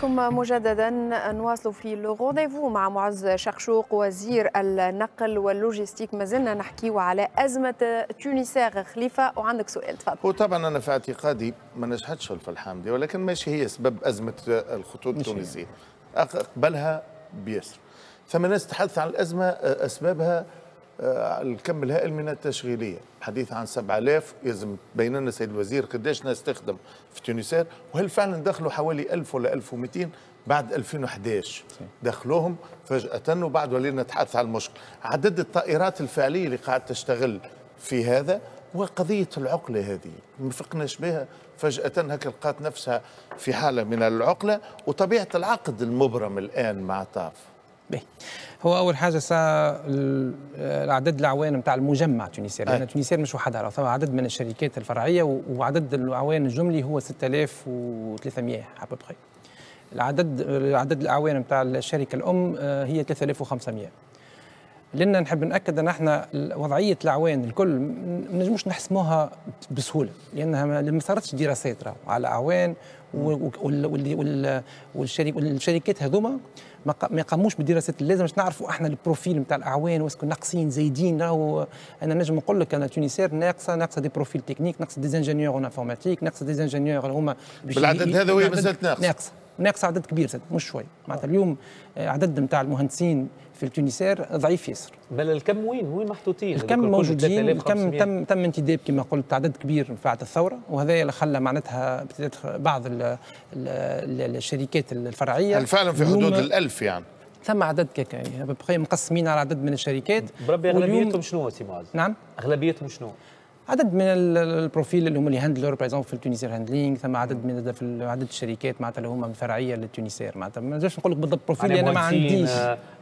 بكم مجددا. نواصل في لو رونديفو مع معز شقشوق وزير النقل واللوجستيك. ما زلنا نحكيو على أزمة تونيسير خليفة وعندك سؤال، تفضل. وطبعا أنا في اعتقادي ما نجحتش الفلحة الحامدي، ولكن ماشي هي سبب أزمة الخطوط التونسية، قبلها بيسر ثم ناس تحدث عن الأزمة أسبابها الكم الهائل من التشغيلية، حديث عن 7000. يلزم تبين لنا السيد الوزير قداش ناس تخدم في تونسير، وهل فعلا دخلوا حوالي 1000 ولا 1200 بعد 2011 دخلوهم فجأة، وبعد ولينا نتحدث عن المشكل. عدد الطائرات الفعلية اللي قاعد تشتغل في هذا، وقضية العقلة هذه ما فقناش بها، فجأة هكا لقات نفسها في حالة من العقلة، وطبيعة العقد المبرم الآن مع الطرف. هو أول حاجة العدد العوان نتاع المجمع تونسير، لأن تونسير مش وحدها، راه ثم عدد من الشركات الفرعية، وعدد العوان الجملي هو 6300 أبوبخي. العدد العوان نتاع الشركة الأم هي 3500. لأن نحب نأكد أن احنا وضعية الأعوان الكل ما نجموش نحسموها بسهولة، لأنها ما صارتش دراسات راهو على الأعوان، والشركات هذوما ما قاموش بالدراسات اللازمة باش نعرفوا احنا البروفيل نتاع الأعوان، واسكو ناقصين زايدين. راهو أنا نجم نقول لك أن تونسير ناقصة دي بروفيل تكنيك، ناقصة دي انجينيور اون انفورماتيك، ناقصة دي انجينيور هما بالعدد هذا. وهي مازالت ناقصة عدد كبير مش شوي. معناتها اليوم عدد نتاع المهندسين في التونسير ضعيف ياسر. بل الكم وين محطوطين؟ الكم موجودين، الكم تم انتداب كما قلت عدد كبير من بعد الثوره، وهذا اللي خلى معناتها بعض الشركات الفرعيه الفعل في حدود ال1000 يعني. ثم عدد كاكا مقسمين على عدد من الشركات. بربي اغلبيتهم شنو سي معز؟ نعم؟ اغلبيتهم شنو؟ عدد من البروفيل اللي هما لي هاندلر باغ في تونسير هاندلينغ، ثم عدد من عدد الشركات معناتها اللي هما فرعيه للتونسير. معناتها ما نجمش نقول لك بالضبط بروفيل، انا ما عنديش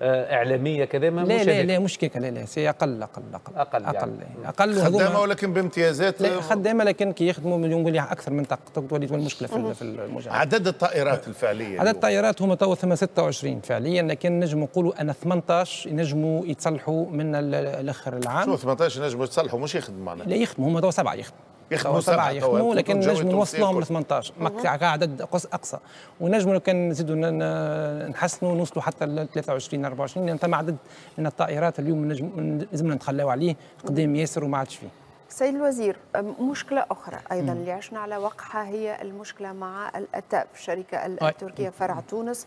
اعلاميه كذا. ما لا لا لا مش كيكا، لا لا سي اقل اقل اقل اقل يعني. اقل خدامه ولكن بامتيازات. لا خدامه لكن كي يخدموا نقول اكثر من طاقتك تولي المشكله في المجال. عدد الطائرات الفعليه، عدد الطائرات هما تو ثم 26 فعليا، لكن نجموا نقولوا ان 18 ينجموا يتصلحوا من الاخر العام. شو 18 ينجموا يتصلحوا مش يخدموا معناتها؟ يخدموا هما تو 7 يخدموا، لكن نجموا نوصلوهم ل 18 عدد اقصى، ونجموا لو كان نزيدوا نحسنوا نوصلوا حتى ل 23 24 لان ثم عدد من الطائرات اليوم لازمنا نتخلاو عليه قدام ياسر وما عادش فيه. سيد الوزير، مشكلة أخرى أيضا اللي عشنا على وقعها هي المشكلة مع الأتاب الشركة التركية فرع تونس.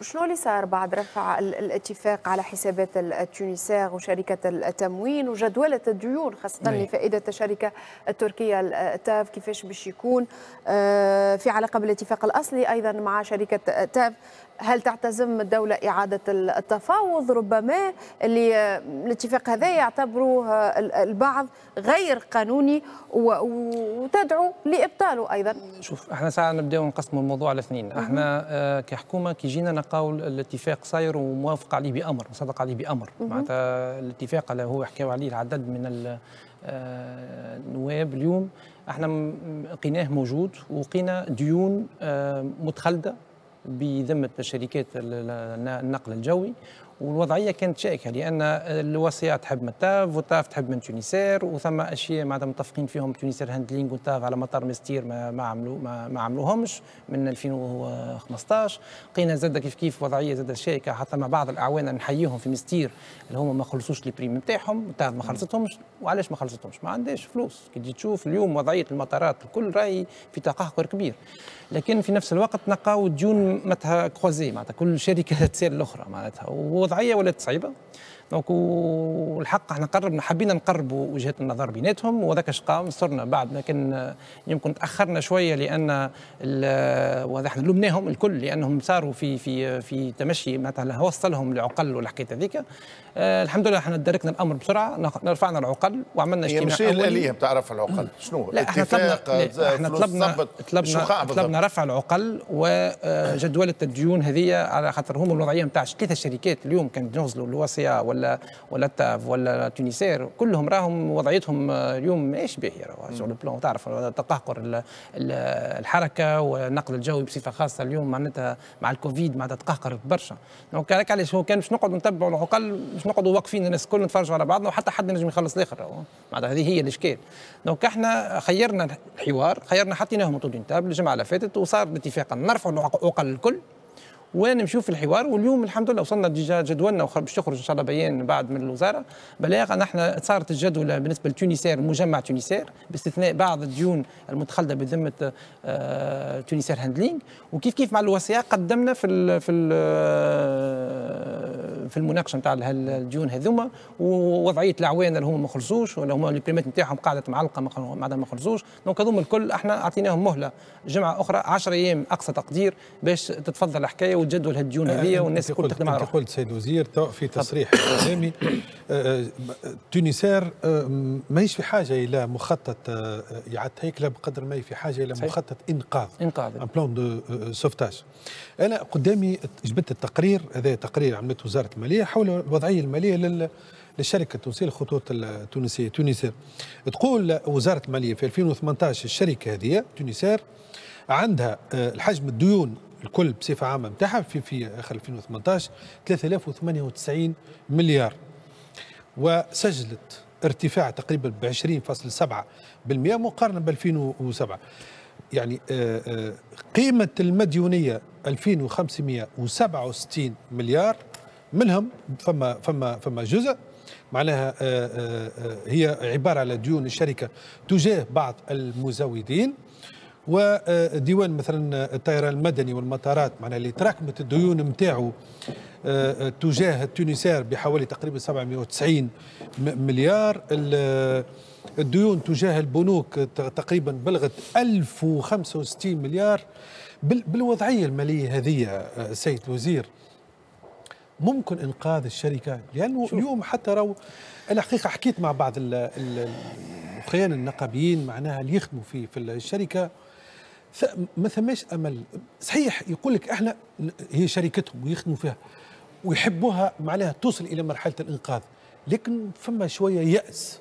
شنو اللي صار بعد رفع الاتفاق على حسابات التونسير وشركة التموين وجدولة الديون خاصة لفائدة الشركة التركية التاف؟ كيفاش باش يكون في علاقة بالاتفاق الأصلي أيضا مع شركة تاف؟ هل تعتزم الدولة إعادة التفاوض ربما اللي الاتفاق هذا يعتبروه البعض غير قانوني وتدعو لإبطاله أيضا؟ شوف احنا ساعة نبداو نقسموا الموضوع على اثنين. احنا كحكومة كي جينا نقاول الاتفاق صاير وموافق عليه بأمر وصدق عليه بأمر، معناتها الاتفاق اللي هو حكاو عليه العدد من النواب اليوم احنا لقيناه موجود، ولقينا ديون متخلدة بذمة شركات النقل الجوي، والوضعية كانت شائكة لأن الوصية تحب من تاف والتاف تحب من تونسير، وثم أشياء معناتها متفقين فيهم تونسير هاندلينغ والتاف على مطار مستير ما عملوهمش من 2015. لقينا زاد كيف وضعية زاد شائكة حتى مع بعض الأعوان نحييهم في مستير اللي هما ما خلصوش البريم نتاعهم، والتاف ما خلصتهمش. وعلاش ما خلصتهمش؟ ما عندهاش فلوس. كي تجي تشوف اليوم وضعية المطارات الكل راهي في تقهقر كبير، لكن في نفس الوقت نلقاو ديون معناتها كروزي، معناتها كل شركة تسال الأخرى معناتها، وضعيه ولات صعيبه. دونك والحق احنا حبينا نقربوا وجهات النظر بيناتهم، وذاك اش قام صرنا بعد، لكن يمكن تاخرنا شويه لان وهذا احنا لومناهم الكل لانهم صاروا في في في تمشي معناتها وصلهم العقل والحكايه هذيك. الحمد لله احنا دركنا الامر بسرعه، رفعنا العقل وعملنا اجتماع. ماشي الاليه بتعرف العقل شنو؟ لا احنا طلبنا رفع العقل وجدوله الديون هذه، على خاطر هم الوضعيه نتاع 3 شركات اليوم كان ينزلوا الوصيه ولا ولا تاف ولا تونيسير كلهم راهم وضعيتهم اليوم ماهيش باهيه سور لو بلون، تعرف تقهقر الحركه والنقل الجوي بصفه خاصه اليوم معناتها مع الكوفيد معناتها تقهقر برشا. دونك هذاك علاش هو كان باش نقعدوا نتبعوا العقل باش نقعدوا واقفين الناس الكل نتفرجوا على بعضنا وحتى حد نجم يخلص الاخر معناتها هذه هي الاشكال. دونك احنا خيرنا الحوار، خيرنا حطيناهم طول التابل الجمعه اللي فاتت وصار اتفاقا نرفعوا العقل الكل ونمشيو في الحوار. واليوم الحمد لله وصلنا ديجا جدولنا باش تخرج ان شاء الله بيان بعد من الوزاره بلاغ ان احنا صارت الجدول بالنسبه لتونيسير مجمع تونيسير باستثناء بعض الديون المتخلده بذمه تونيسير هاندلينج، وكيف كيف مع الوصيه قدمنا في المناقشه نتاع الديون هذوما ووضعيه العوان اللي هما ما خلصوش ولا هما البريمات نتاعهم قاعده معلقه معناتها ما خلصوش. دونك هذوما الكل احنا اعطيناهم مهله جمعه اخرى 10 ايام اقصى تقدير باش تتفضل الحكايه وتجدول هالديون هذيا والناس الكل تخدم على روحها. قلت سيد وزير في تصريح امامي تونسير ماهيش في حاجه الى مخطط اعاده هيكله بقدر ما هي في حاجه الى مخطط انقاذ ان بلان دو سوفتاج. انا قدامي جبت التقرير هذا، تقرير عملته وزاره الماليه حول الوضعيه الماليه للشركه التونسيه للخطوط التونسيه تونسير. تقول وزاره الماليه في 2018 الشركه هذه تونسير عندها الحجم الديون الكل بصفه عامه نتاعها في اخر 2018 3098 مليار، وسجلت ارتفاع تقريبا ب 20.7% مقارنه ب 2007. يعني قيمه المديونيه 2567 مليار، منهم فما جزء معناها هي عباره على ديون الشركه تجاه بعض المزودين، وديوان مثلا الطيران المدني والمطارات معناها اللي تراكمت الديون نتاعو تجاه تونسير بحوالي تقريبا 790 مليار، الديون تجاه البنوك تقريبا بلغت 1065 مليار. بالوضعيه الماليه هذه سيد الوزير ممكن انقاذ الشركه؟ لانه اليوم حتى راهو الحقيقه حكيت مع بعض الاخوان النقابيين معناها اللي يخدموا في الشركه، ما ثماش امل. صحيح يقول لك احنا هي شركتهم ويخدموا فيها ويحبوها معناها توصل الى مرحله الانقاذ، لكن فما شويه ياس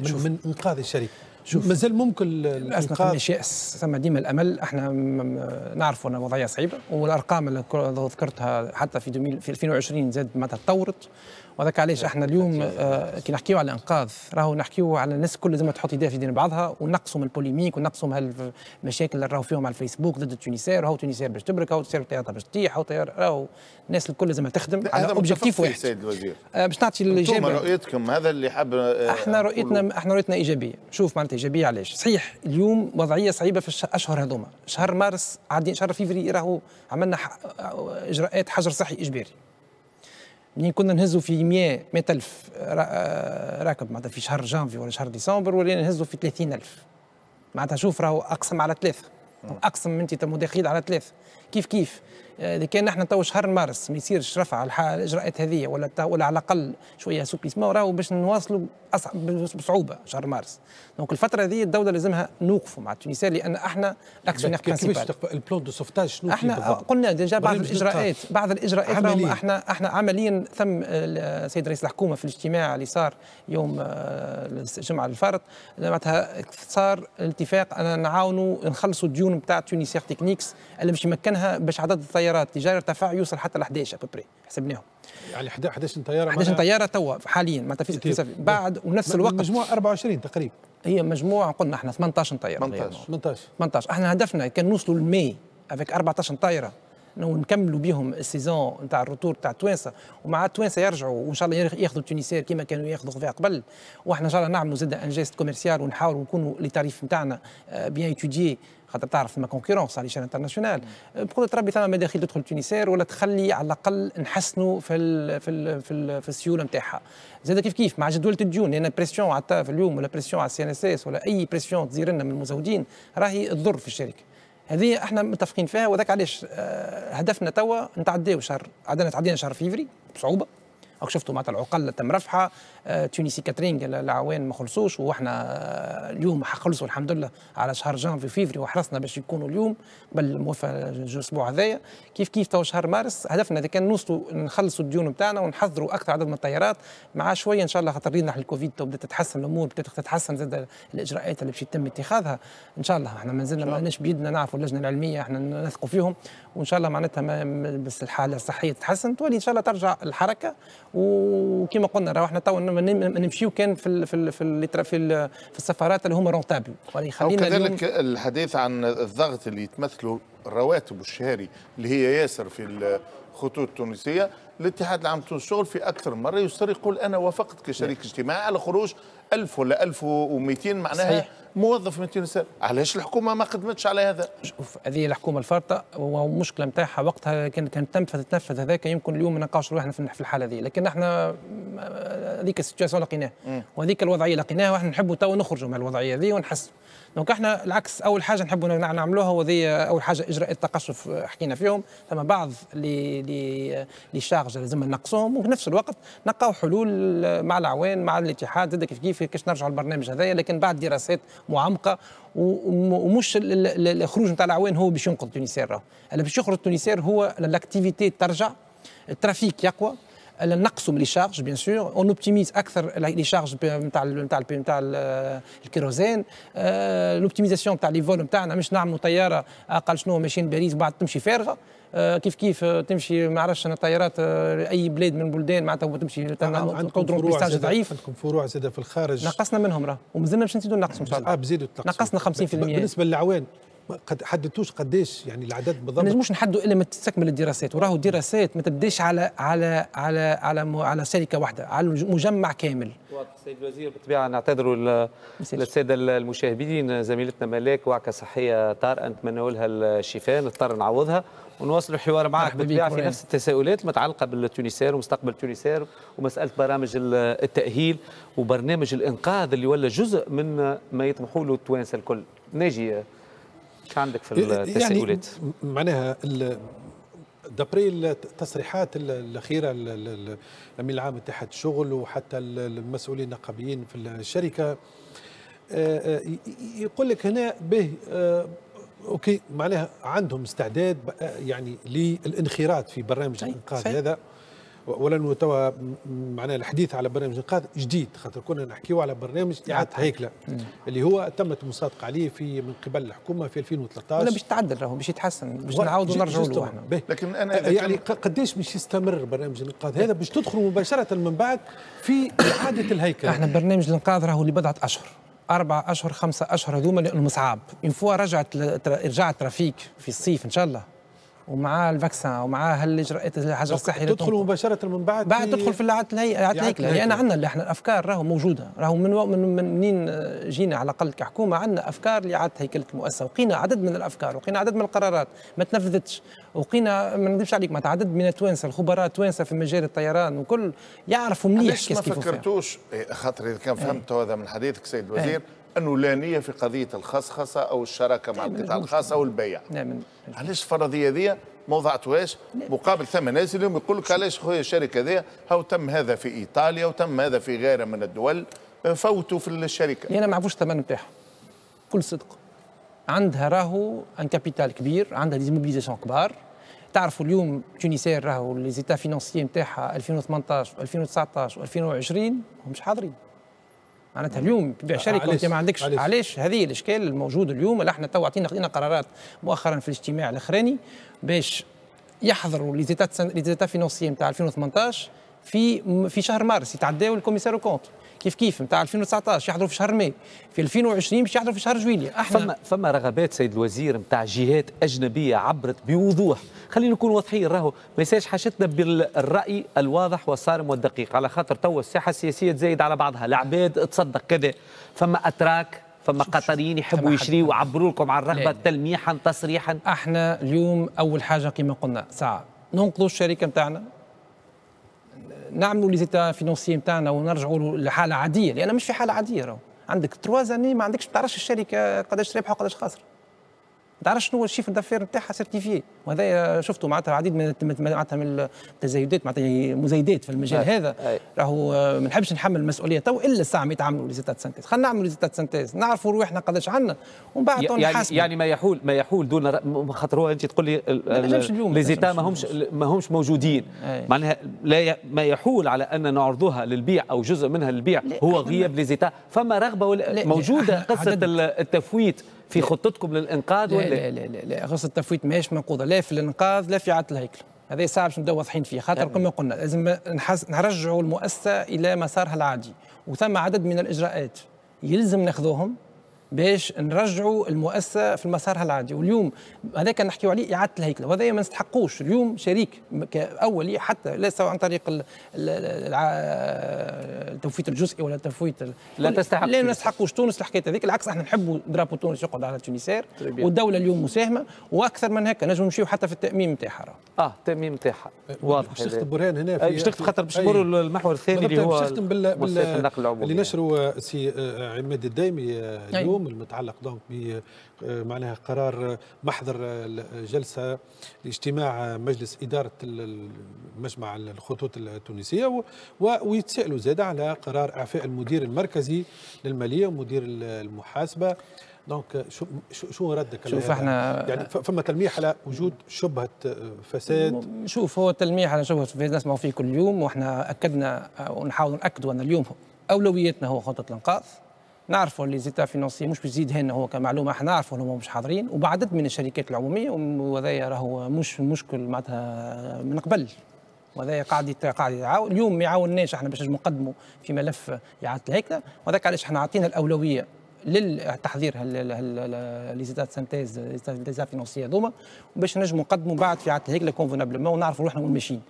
من انقاذ الشركه. مازال ممكن الانقاذ؟ مش يأس، ثم ديما الامل. احنا نعرفوا ان الوضعيه صعيبه والارقام اللي ذكرتها حتى في 2020 زاد معناتها تطورت، وهذاك علاش احنا اليوم كي نحكيو على الانقاذ راهو نحكيو على الناس الكل لازم تحط يديها في يدين بعضها ونقصوا من البوليميك ونقصوا من المشاكل اللي راهو فيهم على الفيسبوك ضد تونسير، هاو تونسير باش تبرك، هاو تونسير تاعها باش تطيح، هاو راهو الناس الكل لازم تخدم على اوبجيكتيف واحد. سيد الوزير باش نعطي الاجابه، رؤيتكم هذا اللي حاب احنا رؤيتنا ايجابيه. شوف معناتها ايجابيه علاش؟ صحيح اليوم وضعيه صعيبه في الاشهر هذوما، شهر مارس عادي شهر فيفري راهو عملنا اجراءات حجر صحي اجباري. منين كنا نهزوا في 100,000 راكب معناتها في شهر جانفي ولا شهر ديسمبر ولينا نهزوا في 30,000 معناتها. شوف راهو اقسم على ثلاثه، اقسم انت تم داخل على ثلاثه. كيف كيف اذا كان احنا تو شهر مارس ما يصيرش رفع الاجراءات هذه ولا على الاقل شويه سوبليسمون راهو باش نواصلوا بصعوبه شهر مارس. دونك الفتره هذه الدوله لازمها نوقفوا مع تونسير لان احنا الاكسيونير برينسيبال. كيفاش البلان دو سوفتاج شنو فيه بالضبط؟ قلنا ديجا بعض الاجراءات راهو احنا عمليا. ثم السيد رئيس الحكومه في الاجتماع اللي صار يوم الجمعه الفارط معناتها صار الاتفاق ان نعاونوا نخلصوا الديون نتاع تونسير تكنيكس اللي باش يمكنها باش عدد الطيارات التجاري ارتفع يوصل حتى ل 11 ابري حسبناهم. يعني 11 طياره 11 طياره توا حاليا معناتها بعد ونفس الوقت مجموع 24 تقريبا. هي مجموعه قلنا احنا 18 طياره 18 احنا هدفنا كان نوصلوا لماي افيك 14 طياره ونكملوا بهم السيزون نتاع الروتور نتاع التوانسه، ومع التوانسه يرجعوا وان شاء الله ياخذوا التونسير كما كانوا ياخذوا فيها قبل. واحنا ان شاء الله نعملوا زاد انجست كوميرسيال ونحاولوا نكونوا لي تاريف نتاعنا بيان ايتوديي خاطر تعرف ما كونكورونس على ليشان انترناسيونال. بقول تربي ثم مداخيل تدخل تونسير ولا تخلي على الاقل نحسنوا في السيوله نتاعها. زاد كيف كيف مع جدوله الديون لان يعني بريسيون على التاف اليوم ولا بريسيون على السي ان اس اس ولا اي بريسيون تزير لنا من المزودين راهي تضر في الشركه. هذه احنا متفقين فيها وذاك علاش هدفنا توا نتعداو شهر عدنا تعدينا شهر فيفري بصعوبه او شفتوا معناتها العقل تم رفعها، تونسي كاترينج العوان ما خلصوش، واحنا اليوم حخلصوا الحمد لله على شهر جانفي فيفري وحرصنا باش يكونوا اليوم بل موفى الاسبوع هذايا، كيف كيف تو شهر مارس هدفنا اذا كان نوصلوا نخلصوا الديون نتاعنا ونحضروا اكثر عدد من الطيارات مع شويه ان شاء الله، خاطر رينا الكوفيد تو بدات تتحسن الامور، بدات تتحسن زاد الاجراءات اللي باش يتم اتخاذها ان شاء الله. احنا مازلنا ماناش بيدنا، نعرفوا اللجنه العلميه احنا نثقوا فيهم وان شاء الله معناتها بس الحاله الصحيه تتحسن تولي ان شاء الله ترجع الحركه، وكما قلنا راهو احنا تو نمشيو كان في السفارات اللي هما رونتابل، وكذلك الحديث عن الضغط اللي يتمثلوا الرواتب الشهري اللي هي ياسر في الخطوط التونسيه. الاتحاد العام التونسي للشغل في اكثر مره يصر يقول انا وافقت كشريك اجتماعي على خروج 1000 ولا 1200 معناها صحيح. موظف 200 سنه، علاش الحكومه ما قدمتش على هذا؟ شوف هذه الحكومه الفارطه والمشكله نتاعها وقتها كانت تنفذ هذاك، يمكن اليوم نناقشوا روحنا في الحاله هذه، لكن احنا هذيك السيتواسيون لقيناها وهذيك الوضعيه لقيناها واحنا نحبوا تو نخرجوا من الوضعيه هذه ونحسوا. دونك احنا العكس، اول حاجه نحبوا نعملوها وهذه اول حاجه اجراءات التقشف حكينا فيهم، ثم بعض لي شارج لازم ننقصوهم، وفي نفس الوقت نلقاو حلول مع العوان مع الاتحاد زاد كيف كيف كيفاش نرجعوا للبرنامج هذايا، لكن بعد دراسات معمقه ومش الخروج نتاع العوان هو باش ينقذ تونسير، راهو اللي باش يخرج تونسير هو الاكتيفيتي ترجع، الترافيك يقوى، نقصوا لي شارج بيان سور، اون اوبتيميز اكثر لي شارج نتاع الكيروزين، الاوبتيميزاسيون نتاع لي فول نتاعنا، مش نعملوا طياره اقل شنو ماشيين باريس بعد تمشي فارغه كيف كيف تمشي ما عرفش انا طيارات اي بلاد من بلدان معناتها تمشي عندكم فروع ضعيف، عندكم فروع زاده في الخارج نقصنا منهم راه ومازلنا باش نزيدوا نقصوا ان شاء الله. بزيدوا نقصنا 50% بالنسبه للعوان قد حددتوش قديش يعني العدد بالضبط؟ ما نجموش نحددوا الا ما تستكمل الدراسات، وراهو الدراسات ما تبداش على على على على على شركه واحده، على مجمع كامل. واضح السيد الوزير، بالطبيعه نعتذروا للساده المشاهدين، زميلتنا ملاك وعكه صحيه طارئه نتمنوا لها الشفاء، نضطر نعوضها ونواصلوا الحوار معك بالطبيعه في نفس التساؤلات المتعلقه بالتونسير ومستقبل تونسير ومساله برامج التاهيل وبرنامج الانقاذ اللي ولا جزء من ما يطمحوا له التوانسه الكل. ناجي عندك في التساؤلات يعني معناها دابري التصريحات الاخيره الامين العام لاتحاد الشغل وحتى المسؤولين النقابيين في الشركه يقول لك هنا به اوكي معناها عندهم استعداد يعني للانخراط في برنامج الانقاذ هذا، ولانه توا معناها الحديث على برنامج انقاذ جديد، خاطر كنا نحكيو على برنامج اعاده هيكله اللي هو تمت المصادقه عليه في من قبل الحكومه في 2013 ولا باش يتعدل راهو باش يتحسن باش نعاودوا نرجعوا له احنا. لكن انا يعني قداش باش يستمر برنامج الانقاذ هذا باش تدخلوا مباشره من بعد في اعاده الهيكله؟ احنا برنامج الانقاذ راهو لبضعه اشهر، 4 أشهر 5 أشهر هذوما لانه صعاب، اون فوا رجع الترافيك في الصيف ان شاء الله ومع الفاكسان ومع هالاجراءات الحجر الصحي تدخل مباشره من بعد تدخل في اعاده الهيكله، لان عندنا احنا الافكار راهو موجوده، راهو منين جينا على الاقل كحكومه عندنا افكار لاعاده هيكله المؤسسه، وقينا عدد من الافكار وقينا عدد من القرارات ما تنفذتش، وقينا ما نكذبش عليك معناتها عدد من التوانسه الخبراء التوانسه في مجال الطيران وكل يعرفوا مليح كيف كيفاش. ما فكرتوش خاطر اذا كان فهمت هذا من حديثك سيد الوزير أنه لا نية في قضية الخصخصة أو الشراكة مع القطاع الخاص أو البيع. علاش الفرضية ذي ما وضعتوهاش مقابل ثم ناس اليوم يقول لك علاش خويا الشركة ذي هاو تم هذا في إيطاليا وتم هذا في غيرها من الدول، فوتوا في الشركة. أنا يعني ما عرفوش الثمن نتاعها بكل صدق، عندها راهو أن كابيتال كبير، عندها ديزموبيليزاسيون كبار. تعرفوا اليوم تونسير راهو لي زيتا فينونسيي نتاعها 2018 و2019 و2020 مش حاضرين. معناتها اليوم تبيع شركه وانت ما عندكش، علاش هذه الاشكال الموجود اليوم اللي احنا تو عطينا قرارات مؤخرا في الاجتماع الاخراني باش يحضروا لي زيتا فينونسيي نتاع 2018 في شهر مارس يتعداو الكوميسارو كونت، كيف كيف نتاع 2019 يحضروا في شهر ماي، في 2020 باش يحضروا في شهر جويليه. احنا فما رغبات سيد الوزير نتاع جهات اجنبيه عبرت بوضوح، خلينا نكون واضحين راهو ما يسالش حاجتنا بالراي الواضح والصارم والدقيق، على خاطر توا الساحه السياسيه تزايد على بعضها، العباد تصدق كذا، فما اتراك فما قطريين يحبوا يشريوا ويعبروا لكم عن الرغبه تلميحا تصريحا. احنا اليوم اول حاجه كما قلنا ساعه ننقذوا الشركه نتاعنا، نعملوا لي زيتا فينونسيي نتاعنا ونرجعوا لحاله عاديه، لان مش في حاله عاديه راهو عندك 3 سنين ما عندكش، ما تعرفش الشركه قداش رابحه وقداش خاسره. ما تعرفش شنو هو الشيفر دافير نتاعها سيرتيفيي، وهذا شفته معناتها العديد من التزايدات معناتها مزايدات في المجال هذا. راهو ما نحبش نحمل المسؤوليه تو الا الساعه ما يتعملوا ريزيتات سانتيز، خلينا نعملوا ريزيتات سانتيز نعرفوا رواحنا قداش عندنا ومن بعد نحاسبوا. يعني ما يحول دون خاطر انت تقول لي ريزيتا ما همش موجودين، معناها لا ما يحول على ان نعرضوها للبيع او جزء منها للبيع هو غياب ريزيتا. فما رغبه موجوده قصه التفويت في خطتكم للانقاذ ولا لا؟ لا لا لا، قصه التفويت ماهيش منقوضه لا في الانقاذ لا في عطل الهيكل، هذا صعب باش نبداو واضحين فيه، خاطر كما قلنا لازم نرجعوا المؤسسه الى مسارها العادي، وثم عدد من الاجراءات يلزم ناخذوهم باش نرجعوا المؤسسه في مسارها العادي. واليوم هذا كان نحكيو عليه اعاده الهيكله، وهذا ما نستحقوش. اليوم شريك كاولي حتى لا سواء عن طريق التفويت الجزئي ولا التفويت لا تستحق، لا ما نستحقوش. تونس الحكايه هذيك العكس، احنا نحبوا درابو تونس يقعد على تونيسير، والدوله اليوم مساهمه واكثر من هكا، نجم نمشيو حتى في التاميم نتاعها. التاميم نتاعها واضح. باش نختم برهان هنا باش نختم، خاطر باش نمروا للمحور الثاني اللي هو مؤسسه النقل العمومي اللي نشروا سي عماد الدايمي اليوم المتعلق دونك بمعناها قرار محضر الجلسه لاجتماع مجلس اداره مجمع الخطوط التونسيه، ويتسالوا زاد على قرار اعفاء المدير المركزي للماليه ومدير المحاسبه. دونك شو ردك؟ شوف احنا يعني فما تلميح على وجود شبهه فساد. شوف هو تلميح على شبهه فساد نسمعوا فيه كل يوم، واحنا اكدنا ونحاول ناكدوا ان اليوم اولويتنا هو خطه الانقاذ. نعرفوا اللي زيتا فينانسي مش بيزيد هنا، هو كمعلومه احنا نعرفوا انهم مش حاضرين، وبعدد من الشركات العموميه، وهذايا راهو مش مشكل معناتها من قبل، وهذايا قاعد يعاون اليوم ما يعاونناش احنا باش نقدموا في ملف اعاده الهيكله، وهذاك علاش احنا عاطينا الاولويه للتحضير لي زيتات سانتيز ديزا فينانسيه هذوما، باش نجموا نقدموا بعد في اعاده الهيكله كونفونابلمون ونعرفوا روحنا وين ماشيين.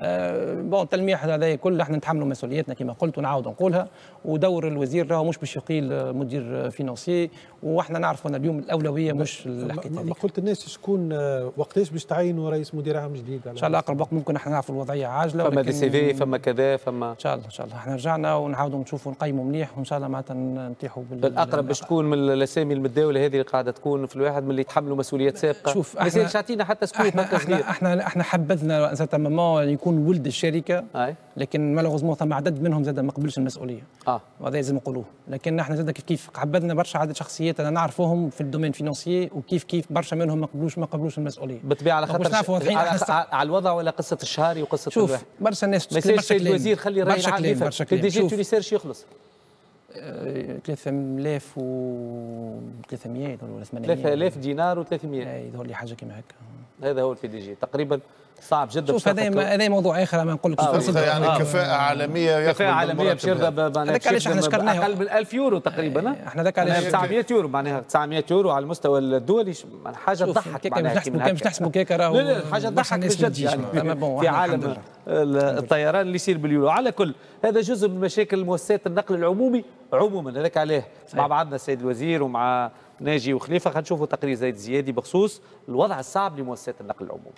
بون تلميح هذايا كل احنا نتحملوا مسؤوليتنا كما قلت ونعاود نقولها، ودور الوزير راهو مش باش يقيل مدير فينانسي، واحنا نعرفوا ان اليوم الاولويه مش الحكايه هذيك. ما قلت الناس شكون وقتاش باش تعينوا رئيس مدير عام جديد؟ ان شاء الله اقرب وقت ممكن، احنا نعرفوا الوضعيه عاجله، فما دي سي في فما كذا فما ان شاء الله احنا رجعنا ونعاودوا نشوفوا نقيموا مليح، وان شاء الله معناتها نتيحوا بالاقرب باش تكون من الاسامي المتداوله هذه اللي قاعده تكون في الواحد من اللي يتحملوا مسؤوليات سابقه. شوف احنا تعطينا حتى سكوت مركز كبير، احنا حبذنا يكون ولد الشركه، لكن مالوغوزمون ثم عدد منهم زاد ما قبلش المسؤوليه. وهذا لازم نقولوه، لكن احنا زاد كيف عبدنا برشا عدد شخصيات انا نعرفوهم في الدومين فينانسيي، وكيف برشا منهم ما قبلوش المسؤوليه. بالطبيعه على خاطر على الوضع ولا قصه الشهري وقصه شوف الواحد. برشا ناس ما يصيرش الوزير خلي الراي العام يفهم الديجي تونسيرش يخلص 3300 ولا 800 3000 دينار و300 يظهر لي حاجه كما هكا. هذا هو البي دي جي تقريبا، صعب جدا. شوف هذا موضوع اخر ما نقول لك يعني كفاءه عالميه، كفاءه عالميه باش يرضى. هذاك علاش احنا شكرناه اقل من 1000 يورو تقريبا. احنا هذاك علاش 900 يورو معناها 900 يورو على المستوى الدولي حاجه تضحك. كيف تحسبوا كيكا راهو حاجه تضحك بجد يعني في عالم الطيران اللي يصير باليورو. على كل هذا جزء من مشاكل مؤسسات النقل العمومي عموما، هذاك عليه مع بعضنا السيد الوزير ومع ناجي وخليفه. حنشوفوا تقرير زيد زيادي بخصوص الوضع الصعب لمؤسسات النقل العمومي.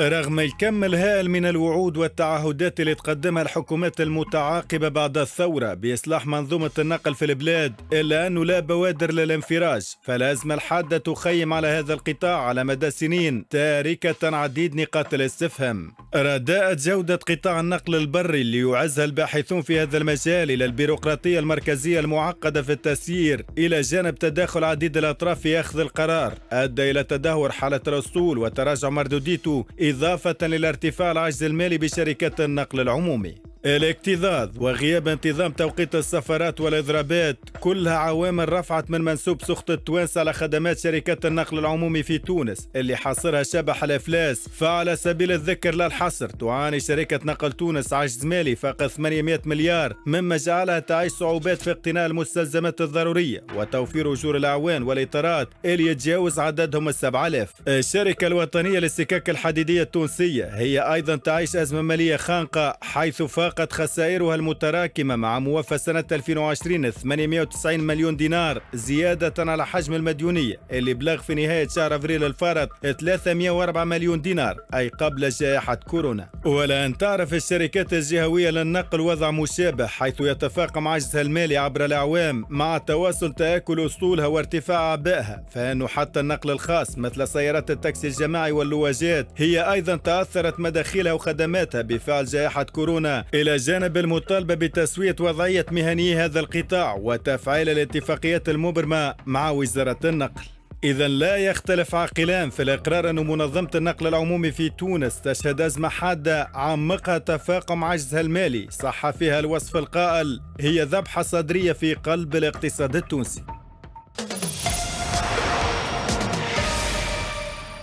رغم الكم الهائل من الوعود والتعهدات اللي تقدمها الحكومات المتعاقبة بعد الثورة بإصلاح منظومة النقل في البلاد، إلا أنه لا بوادر للانفراج، فالأزمة الحادة تخيم على هذا القطاع على مدى سنين، تاركة عديد نقاط الاستفهام. رداءة جودة قطاع النقل البري اللي يعزها الباحثون في هذا المجال إلى البيروقراطية المركزية المعقدة في التسيير، إلى جانب تداخل عديد الأطراف في أخذ القرار، أدى إلى تدهور حالة الأسطول وتراجع مردوديته، إضافة للارتفاع العجز المالي بشركات النقل العمومي. الاكتظاظ وغياب انتظام توقيت السفرات والإضرابات كلها عوامل رفعت من منسوب سخط تونس على خدمات شركات النقل العمومي في تونس اللي حاصرها شبح الإفلاس. فعلى سبيل الذكر لا الحصر تعاني شركة نقل تونس عجز مالي فاق 800 مليار، مما جعلها تعيش صعوبات في اقتناء المستلزمات الضرورية وتوفير أجور الأعوان والإطارات اللي يتجاوز عددهم 7000. الشركة الوطنية للسكك الحديدية التونسية هي أيضا تعيش أزمة مالية خانقة، حيث فاق تفاقت خسائرها المتراكمة مع موافى سنة 2020 890 مليون دينار زيادة على حجم المديونية اللي بلغ في نهاية شهر أفريل الفارط 304 مليون دينار أي قبل جائحة كورونا. والآن تعرف الشركات الجهوية للنقل وضع مشابه حيث يتفاقم عجزها المالي عبر الأعوام مع تواصل تآكل أسطولها وارتفاع أعبائها، فإنه حتى النقل الخاص مثل سيارات التاكسي الجماعي واللواجات هي أيضا تأثرت مداخلها وخدماتها بفعل جائحة كورونا، إلى جانب المطالبة بتسوية وضعية مهني هذا القطاع وتفعيل الاتفاقيات المبرمة مع وزارة النقل. إذا لا يختلف عاقلان في الإقرار أن منظمة النقل العمومي في تونس تشهد أزمة حادة عمقها تفاقم عجزها المالي، صح فيها الوصف القائل هي ذبحة صدرية في قلب الاقتصاد التونسي.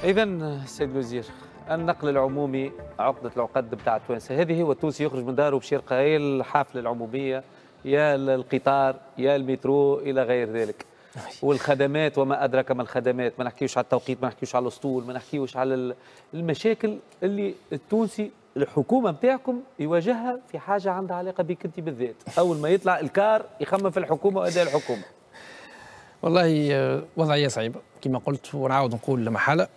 إذا سيد الوزير، النقل العمومي عقدة العقد بتاع تونس هذه، والتونسي يخرج من داره بشير قايل الحافلة العمومية يا القطار يا المترو إلى غير ذلك، والخدمات وما أدرك ما الخدمات، ما نحكيوش على التوقيت، ما نحكيوش على الأسطول، ما نحكيوش على المشاكل اللي التونسي الحكومة بتاعكم يواجهها في حاجة عندها علاقة بك أنت بالذات. أول ما يطلع الكار يخمم في الحكومة وأداء الحكومة. والله وضعية صعيبة كما قلت ونعاود نقول لمحالة،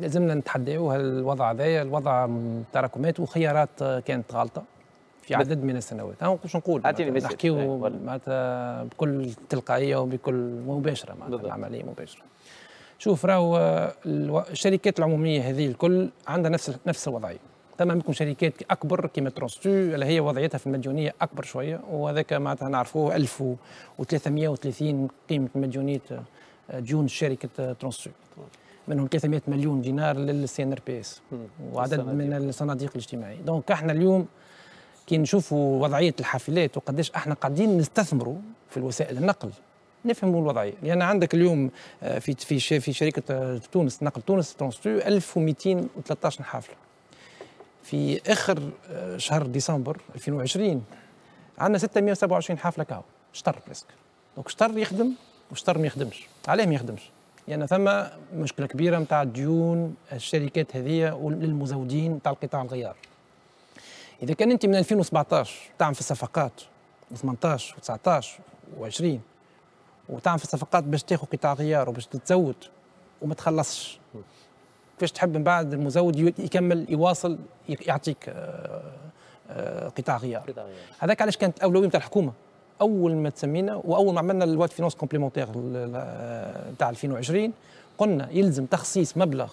لازمنا نتحداوها الوضع هذايا، الوضع تراكمات وخيارات كانت غلطة في عدد من السنوات. أنا باش نقول نحكيو معناتها بكل تلقائية وبكل مباشرة، معناتها العملية مباشرة. شوف راهو الشركات العمومية هذه الكل عندها نفس الوضعية. ثم عندكم شركات اكبر كيما ترونستو اللي هي وضعيتها في المديونيه اكبر شويه، وهذاك معناتها نعرفوه 1330 قيمه مديونيه ديون شركه ترونستو، منهم 300 مليون دينار للسي ان ار بي اس وعدد من الصناديق الاجتماعيه. دونك احنا اليوم كي نشوفوا وضعيه الحافلات وقداش احنا قاعدين نستثمروا في وسائل النقل نفهموا الوضعيه، لان عندك اليوم في شركه تونس نقل تونس ترونستو 1213 حافله. في اخر شهر ديسمبر 2020 عندنا 627 حافله كاو شطر بريسك. دونك شطر يخدم وشطر ما يخدمش. علاه ما يخدمش؟ لان يعني ثم مشكله كبيره نتاع ديون الشركات هذه وللمزودين نتاع القطاع الغيار. اذا كان انت من 2017 تعمل في الصفقات و18 و19 و20 وتعمل في الصفقات باش تاخذ قطاع غيار وباش تتزود وما تخلصش، كيفاش تحب من بعد المزود يكمل يواصل يعطيك قطاع غيار؟ هذاك علاش كانت الاولويه نتاع الحكومه اول ما تسمينا، واول ما عملنا الواد فينونس كومبليمونتير نتاع 2020 قلنا يلزم تخصيص مبلغ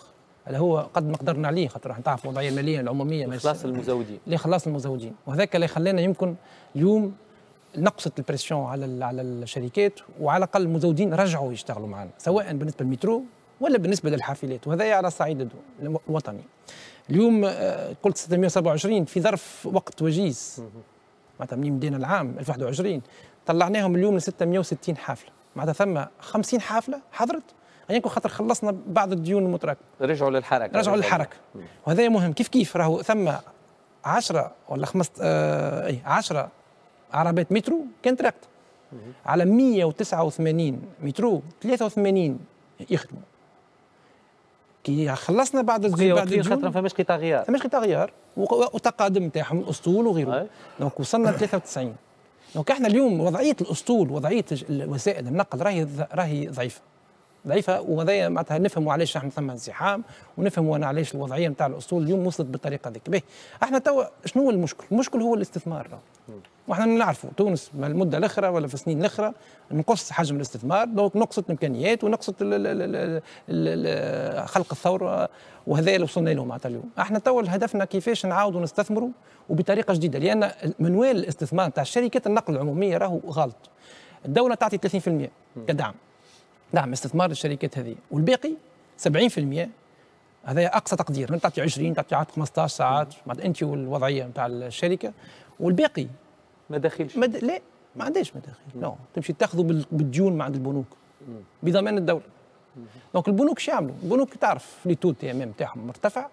اللي هو قد ما قدرنا عليه، خاطر راح نتعرف الوضعيه الماليه العموميه لخلاص المزودين وهذاك اللي خلانا يمكن اليوم نقصت البريسيون على الشركات، وعلى الاقل المزودين رجعوا يشتغلوا معنا سواء بالنسبه للمترو ولا بالنسبه للحافلات، وهذا على الصعيد الوطني. اليوم قلت 627 في ظرف وقت وجيز، معناتها من بدينا العام 2021 طلعناهم اليوم ل 660 حافله، معناتها ثم 50 حافله حضرت يعني خاطر خلصنا بعض الديون المتراكمه رجعوا للحركه وهذا مهم. كيف راهو ثم 10 ولا 10 عربات مترو كانت راكده على 189 مترو 83 يخدموا. كي خلصنا بعد الجون ما فماش قطاع غيار وتقادم نتاعهم الاسطول وغيره. دونك وصلنا ل 93. دونك احنا اليوم وضعيه الاسطول وضعيه وسائل النقل راهي ضعيفه، وهذايا معناتها نفهموا علاش احنا ثم انزحام، ونفهموا انا علاش الوضعيه نتاع الاسطول اليوم وصلت بالطريقه هذيك. باهي احنا توا شنو هو المشكل؟ المشكل هو الاستثمار. واحنا نعرفوا تونس المده الاخرى ولا في السنين الاخرى نقص حجم الاستثمار، دونك نقصت الامكانيات ونقصت خلق الثوره، وهذا اللي وصلنا له معناتها اليوم. احنا توا هدفنا كيفاش نعاودوا نستثمروا وبطريقه جديده، لان منوال الاستثمار تاع شركات النقل العموميه راهو غلط. الدوله تعطي 30% كدعم، دعم استثمار الشركات هذه، والباقي 70% هذا اقصى تقدير، من تعطي 20 تعطي 15 ساعات معناتها انت والوضعيه نتاع الشركه، والباقي ما داخلش لا ما عندهاش مداخيل، نو تمشي تاخذوا بالديون مع عند البنوك بضمان الدوله. دونك البنوك شو يعملوا؟ البنوك تعرف لي تو تي ام ام تاعهم مرتفع،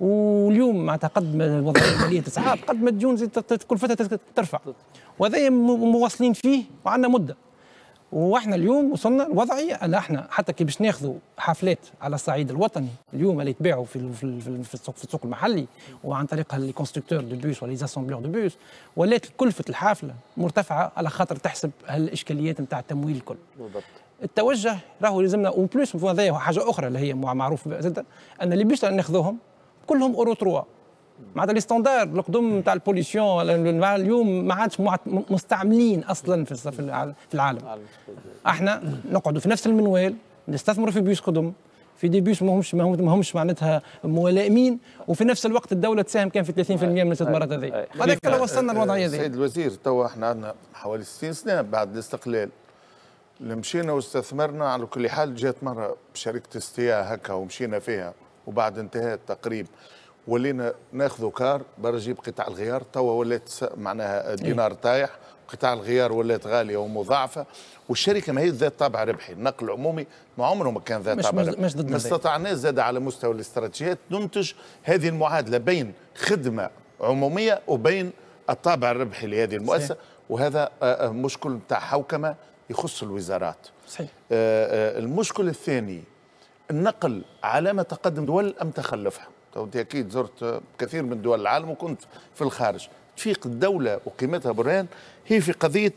واليوم معناتها قد ما الوضعيه الماليه تصعب قد ما الديون زي كلفتها ترفع، وهذا مواصلين فيه وعندنا مده. واحنا اليوم وصلنا الوضعي ان احنا حتى كي باش ناخذوا حفلات على الصعيد الوطني اليوم اللي يتباعوا في السوق المحلي وعن طريق لي كونستركتور دو بوس ولا لي اسامبلور دو بوس، ولات كلفه الحافله مرتفعه على خاطر تحسب هالاشكاليات نتاع التمويل الكل. بالضبط. التوجه راهو لازمنا اون بلوس هذايا حاجه اخرى اللي هي معروف زاد ان اللي باش ناخذوهم كلهم اورو 3 معناتها لي ستاندار القدم نتاع البوليسيون اليوم ما عادش مستعملين اصلا في العالم. احنا نقعدوا في نفس المنوال نستثمروا في بيوس قدم في دي بيوس ما همش معناتها ملائمين، وفي نفس الوقت الدوله تساهم كان في 30% من الاستثمارات هذه. هذاك لو وصلنا الوضعيه هذه. سيد الوزير توا احنا عندنا حوالي 60 سنه بعد الاستقلال اللي مشينا واستثمرنا. على كل حال جات مره شركه استياء هكا ومشينا فيها وبعد انتهاء التقريب ولينا ناخذوا كار برا نجيب قطع الغيار، توا ولات معناها دينار طايح، قطع الغيار ولات غاليه ومضاعفه، والشركه ماهيش ذات طابع ربحي، النقل العمومي ما عمره ما كان ذات طابع ربحي. ما استطعناش زاد على مستوى الاستراتيجيات ننتج هذه المعادله بين خدمه عموميه وبين الطابع الربحي لهذه المؤسسه، وهذا مشكل نتاع حوكمه يخص الوزارات. صحيح. المشكل الثاني النقل علامه تقدم دول ام تخلفها؟ أنت أكيد زرت كثير من دول العالم وكنت في الخارج، تفيق الدولة وقيمتها برهان هي في قضية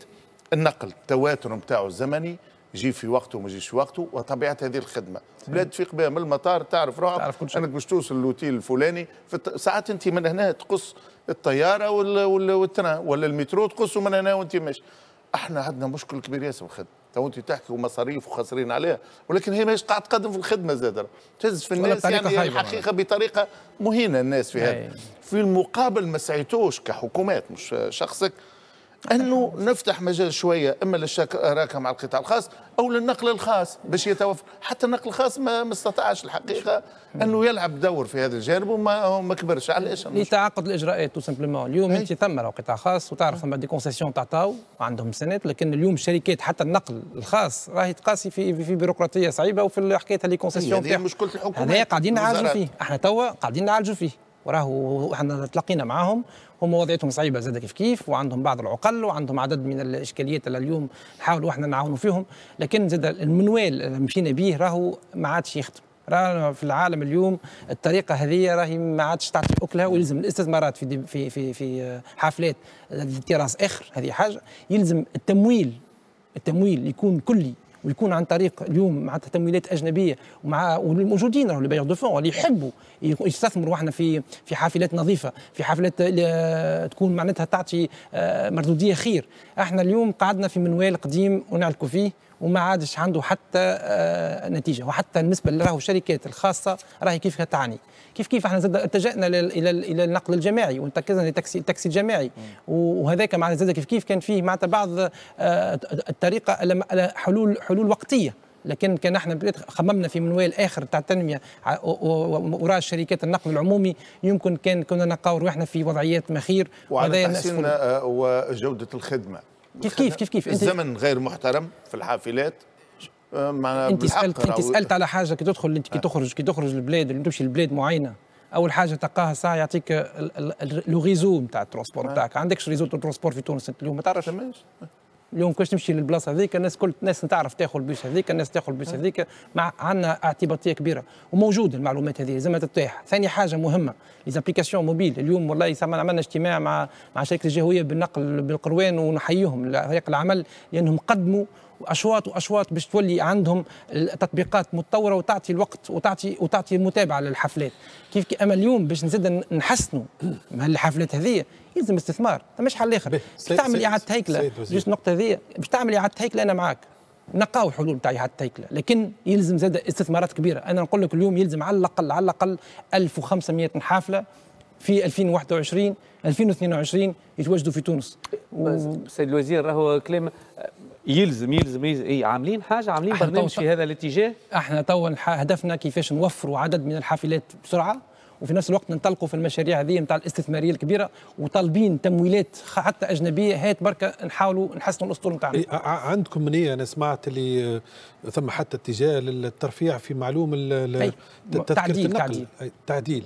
النقل، التواتر نتاعو الزمني يجي في وقته وما يجيش في وقته وطبيعة هذه الخدمة. بلاد تفيق بها من المطار تعرف روحك أنك باش توصل للأوتيل الفلاني، ساعات أنت من هنا تقص الطيارة والتران ولا المترو تقصوا من هنا وأنت ماشي. احنا عندنا مشكل كبير ياسر الخدمه، تو انت تحكي ومصاريف وخاسرين عليها، ولكن هي ماهيش قاعده تقدم في الخدمه زادة، تهز في الناس يعني الحقيقه بطريقه مهينه الناس في هذا. في المقابل ما سعيتوش كحكومات مش شخصك انه نفتح مجال شويه اما للشراكه مع القطاع الخاص او للنقل الخاص باش يتوفر، حتى النقل الخاص ما استطاعش الحقيقه انه يلعب دور في هذا الجانب وما كبرش. علاش؟ لتعاقد الاجراءات تو سامبلومون. اليوم انت ثم قطاع خاص وتعرف ثم دي كونسيسيون تعطاو عندهم سنات، لكن اليوم الشركات حتى النقل الخاص راهي تقاسي في بيروقراطيه صعيبه وفي حكايه لي كونسيسيون. هذه مشكله الحكومه هذا قاعدين نعالجوا فيه، احنا توا قاعدين نعالجوا فيه وراهو احنا تلاقينا معاهم، هما وضعيتهم صعيبه زاد كيف وعندهم بعض العقل وعندهم عدد من الاشكاليات اللي اليوم نحاولوا احنا نعاونوا فيهم، لكن زاد المنوال اللي مشينا به راهو ما عادش يخدم. راه في العالم اليوم الطريقه هذه راهي ما عادش تعطي اكلها، ويلزم الاستثمارات في في في في حفلات تراس اخر، هذه حاجه. يلزم التمويل يكون كلي ويكون عن طريق اليوم مع تمويلات اجنبيه ومع والموجودين راهو لي بايور دو فون اللي يحبوا يستثمروا احنا في حافلات نظيفه، في حافلات تكون معناتها تعطي مردوديه خير. احنا اليوم قعدنا في منوال قديم ونعلكوا فيه وما عادش عنده حتى نتيجه، وحتى بالنسبه راهو الشركات الخاصه راهي كيف تعني كيف احنا زاد اتجهنا الى النقل الجماعي وركزنا للتاكسي الجماعي، وهذاك معناتها زاد كيف كان فيه معناتها بعض الطريقه حلول وقتيه، لكن كان احنا خممنا في منوال اخر تاع التنميه وراء شركات النقل العمومي، يمكن كنا نلقاو روحنا في وضعيات مخير وعلى تحسين وجوده الخدمه. كيف الزمن غير محترم في الحافلات. مع انت سالت على حاجه كي تدخل انت كي تخرج البلاد اللي تمشي لبلاد معينه، اول حاجه تلقاها ساعه يعطيك لو ريزو نتاع الترونسبور نتاعك. عندكش ريزو ترونسبور في تونس اليوم؟ ما تعرفش. اليوم كيفاش تمشي للبلاصه هذيك الناس تعرف تاخذ البيس هذيك، الناس تاخذ البيس هذيك، مع عندنا اعتباطيه كبيره وموجوده المعلومات هذه لازم تتاح. ثاني حاجه مهمه ليزابليكاسيون موبيل. اليوم والله عملنا اجتماع مع شركه الجهويه بالنقل بالقروان ونحييهم لفريق العمل لانهم قدموا واشواط باش تولي عندهم تطبيقات متطوره وتعطي الوقت وتعطي متابعه للحفلات. كيف اما اليوم باش نزيد نحسنوا الحفلات هذه يلزم استثمار، مش حل اخر. تعمل اعاده هيكله جوست النقطه هذه، باش تعمل اعاده هيكله انا معاك نلقاو حلول تاع اعاده هيكله، لكن يلزم زاد استثمارات كبيره. انا نقول لك اليوم يلزم على الاقل 1500 حافله في 2021 2022 يتواجدوا في تونس. سيد الوزير راهو كلام يلزم إيه عاملين حاجه، عاملين برنامج في هذا الاتجاه. احنا توا هدفنا كيفاش نوفروا عدد من الحافلات بسرعه وفي نفس الوقت ننطلقوا في المشاريع هذه نتاع الاستثماريه الكبيره، وطالبين تمويلات حتى اجنبيه. هات بركه نحاولوا نحسنوا الاسطول نتاعنا. عندكم منيه انا سمعت اللي ثم حتى اتجاه للترفيع في معلوم تذكره النقل، تعديل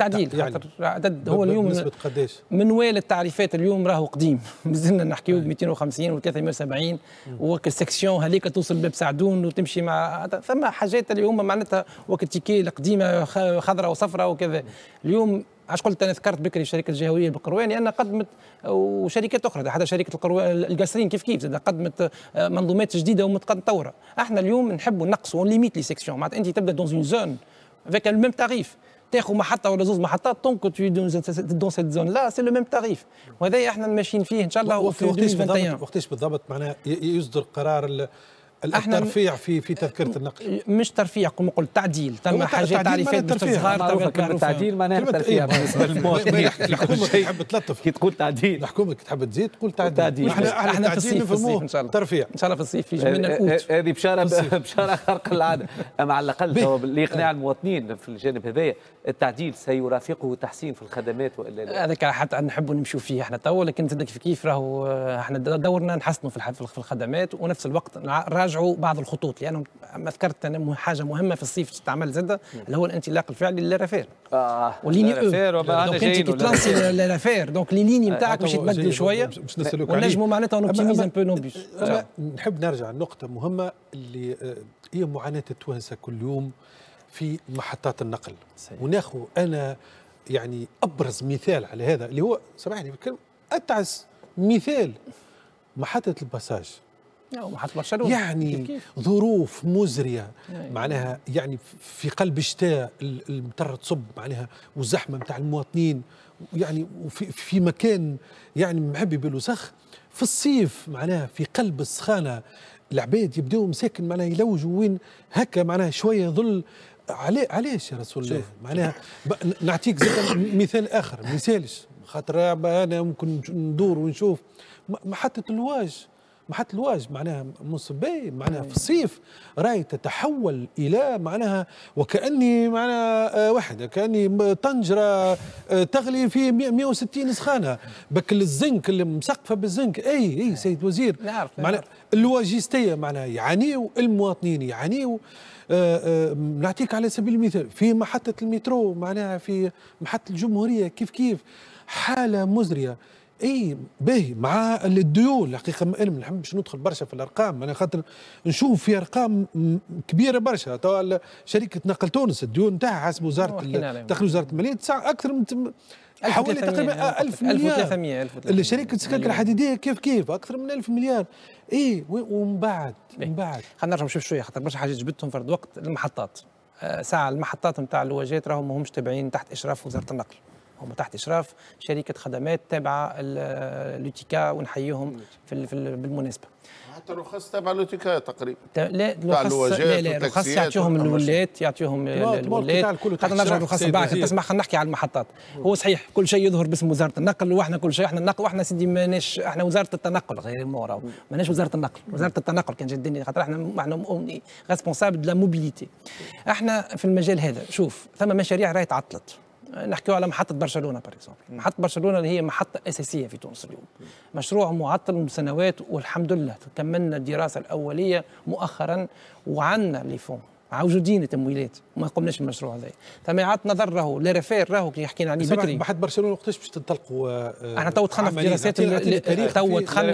تعديل يعني. عدد هو اليوم بنسبة قداش؟ منوال التعريفات اليوم راهو قديم مازلنا نحكيو ب 250 و 370 وك السكسيون هذيك توصل باب سعدون وتمشي مع ثم حاجات اليوم معناتها وك التيكي القديمه خضراء وصفراء وكذا. اليوم عاش قلت انا ذكرت بكري الشركه الجهويه القرواني أنها قدمت وشركات اخرى حتى شركه القرواني القاسرين كيف كيف زاد قدمت منظومات جديده ومتطوره. احنا اليوم نحبوا نقصوا ليميت لي سيكسيون معناتها انت تبدا دون اون زون افيك الميم تعريف تاخذ محطه ولا زوج محطات طون كو تو دون سيت زون لا سي لو ميم تعريف وهذا احنا ماشيين فيه ان شاء الله. وقتاش بالضبط معناها يصدر قرار الترفيع في تذكرة النقل؟ مش ترفيع كما قلت تعديل تم حاجات تعريفات باستظهار تعديل معناها ترفيع بالنسبه للموت. الحكومه تحب تلطف كي تقول تعديل الحكومه تحب تزيد تقول تعديل. احنا تعديل نفهموه ترفيع ان شاء الله في الصيف في جميع القوت. هذه بشاره خارق العاده اما على الاقل لاقناع المواطنين في الجانب هذايا التعديل سيرافقه تحسين في الخدمات والا لا؟ هذاك حتى نحبوا نمشوا فيه احنا تو لكن كيف كيف راهو احنا دورنا نحسنوا في الخدمات ونفس الوقت راجعوا بعض الخطوط لانه ما ذكرت انا حاجه مهمه في الصيف تستعمل زاده اللي هو الانطلاق الفعلي للارافير والليني او دونك انت تلانسي للارافير دونك لي ليني نتاعك باش يتبدلوا شويه ونجموا معناتها اونوبتيميز ان بو نو بيس. نحب نرجع لنقطه مهمه اللي هي معاناه التوانسه كل يوم في محطات النقل وناخذ انا يعني ابرز مثال على هذا اللي هو سامحني بالكلمه اتعس مثال محطه الباساج يعني ظروف مزريه معناها يعني في قلب الشتاء المطر تصب معناها والزحمه نتاع المواطنين يعني وفي مكان يعني معبي بالوسخ في الصيف معناها في قلب السخانه العباد يبداو مساكن معناها يلوجوا وين هكا معناها شويه ظل علاش يا رسول الله معناها نعطيك مثال اخر ما يسالش خاطر انا ممكن ندور ونشوف محطة الواج معناها مصبي معناها في الصيف راي تتحول إلى معناها وكأني معناها واحدة كأني طنجرة تغلي في 160 سخانة بكل الزنك اللي مسقفة بالزنك. أي سيد وزير معناها اللواجستية معناها يعانيو المواطنين يعانيو. نعطيك على سبيل المثال في محطة المترو معناها في محطة الجمهورية كيف حالة مزرية. اي باهي مع الديول حقيقه انا ما نحبش ندخل برشا في الارقام انا خاطر نشوف في ارقام كبيره برشا توا شركه نقل تونس الديول نتاعها حسب وزاره داخل وزاره الماليه اكثر من حوالي تقريبا 1000 مليار. شركه السكك الحديديه كيف اكثر من 1000 مليار. اي ومن بعد خلينا نرجعوا نشوف شويه خاطر برشا حاجات جبتهم فرد وقت المحطات ساعه المحطات نتاع الواجات راهم ماهمش تابعين تحت اشراف وزاره النقل هما تحت اشراف شركه خدمات تابعه لوتيكا ونحييهم بالمناسبه. حتى الرخص تابعه لوتيكا تقريبا. لا الرخص يعطيهم الولات حتى نرجع للرخص بعد تسمع خلينا نحكي على المحطات. هو صحيح كل شيء يظهر باسم وزاره النقل واحنا كل شيء احنا النقل واحنا سيدي ماناش احنا وزاره التنقل غير المورا ماناش وزاره النقل وزاره التنقل كان جدني خاطر احنا ريسبونسابل دو موبيليتي. احنا في المجال هذا شوف ثم مشاريع راهي تعطلت نحكيو على محطة برشلونة باغ اكزومبل، محطة برشلونة اللي هي محطة أساسية في تونس اليوم. مشروع معطل من سنوات والحمد لله كملنا الدراسة الأولية مؤخرا وعندنا لي فون موجودين التمويلات وما قمناش بالمشروع هذا. ثم عاد نظر راهو لارفير راهو كي حكينا عليه بكري. محطة برشلونة وقتاش باش تنطلقوا؟ احنا تو دخلنا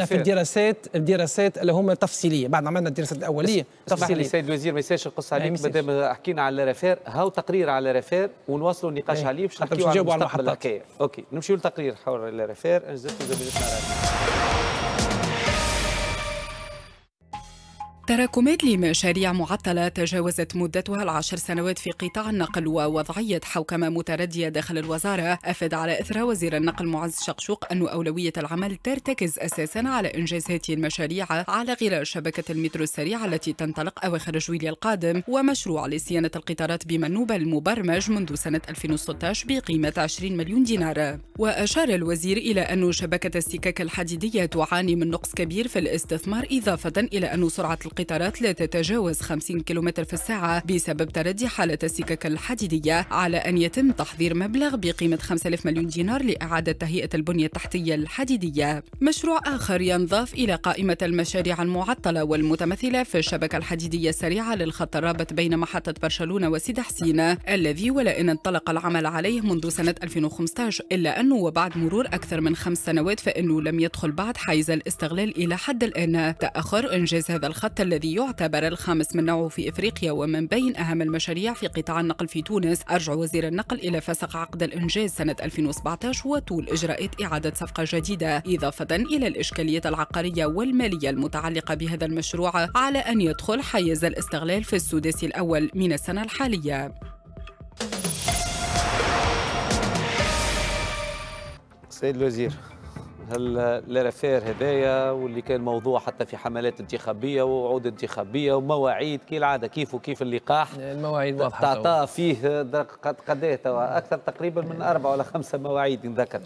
في الدراسات الدراسات اللي هما تفصيلية بعد ما عملنا الدراسات الأولية تفصيلية. السيد الوزير ما يسالش القص عليك مادام حكينا على لارفير هاو تقرير على لارفير ونواصلوا النقاش عليه باش نجاوبوا على المحطات. اوكي نمشيو لتقرير حول لارفير. تراكمات لمشاريع معطلة تجاوزت مدتها 10 سنوات في قطاع النقل ووضعية حوكمة متردية داخل الوزارة أفاد على إثر وزير النقل معز شقشوق أن أولوية العمل ترتكز أساساً على إنجاز هذه المشاريع على غرار شبكة المترو السريع التي تنطلق أواخر جويلية القادم ومشروع لصيانة القطارات بمنوب المبرمج منذ سنة 2016 بقيمة 20 مليون دينار. وأشار الوزير إلى أن شبكة السكك الحديدية تعاني من نقص كبير في الاستثمار إضافة إلى أن سرعة القطارات لا تتجاوز 50 كم في الساعة بسبب تردي حالة السكك الحديدية، على أن يتم تحضير مبلغ بقيمة 5000 مليون دينار لإعادة تهيئة البنية التحتية الحديدية. مشروع آخر ينضاف إلى قائمة المشاريع المعطلة والمتمثلة في الشبكة الحديدية السريعة للخط الرابط بين محطة برشلونة وسيدي حسين، الذي ولا إن انطلق العمل عليه منذ سنة 2015، إلا أنه وبعد مرور أكثر من 5 سنوات فإنه لم يدخل بعد حيز الاستغلال إلى حد الآن. تأخر إنجاز هذا الخط الذي يعتبر الخامس من نوعه في إفريقيا ومن بين أهم المشاريع في قطاع النقل في تونس، أرجع وزير النقل إلى فسق عقد الإنجاز سنة 2017 وطول إجراءات إعادة صفقة جديدة، إضافة إلى الإشكالية العقارية والمالية المتعلقة بهذا المشروع، على أن يدخل حيز الاستغلال في السداسي الأول من السنة الحالية. سيد الوزير، هل لارفير هدايا واللي كان موضوع حتى في حملات انتخابيه ووعود انتخابيه ومواعيد كالعاده كيف وكيف اللقاح، المواعيد واضحه تعطاه فيه قد اكثر تقريبا من 4 ولا 5 مواعيد نذكر.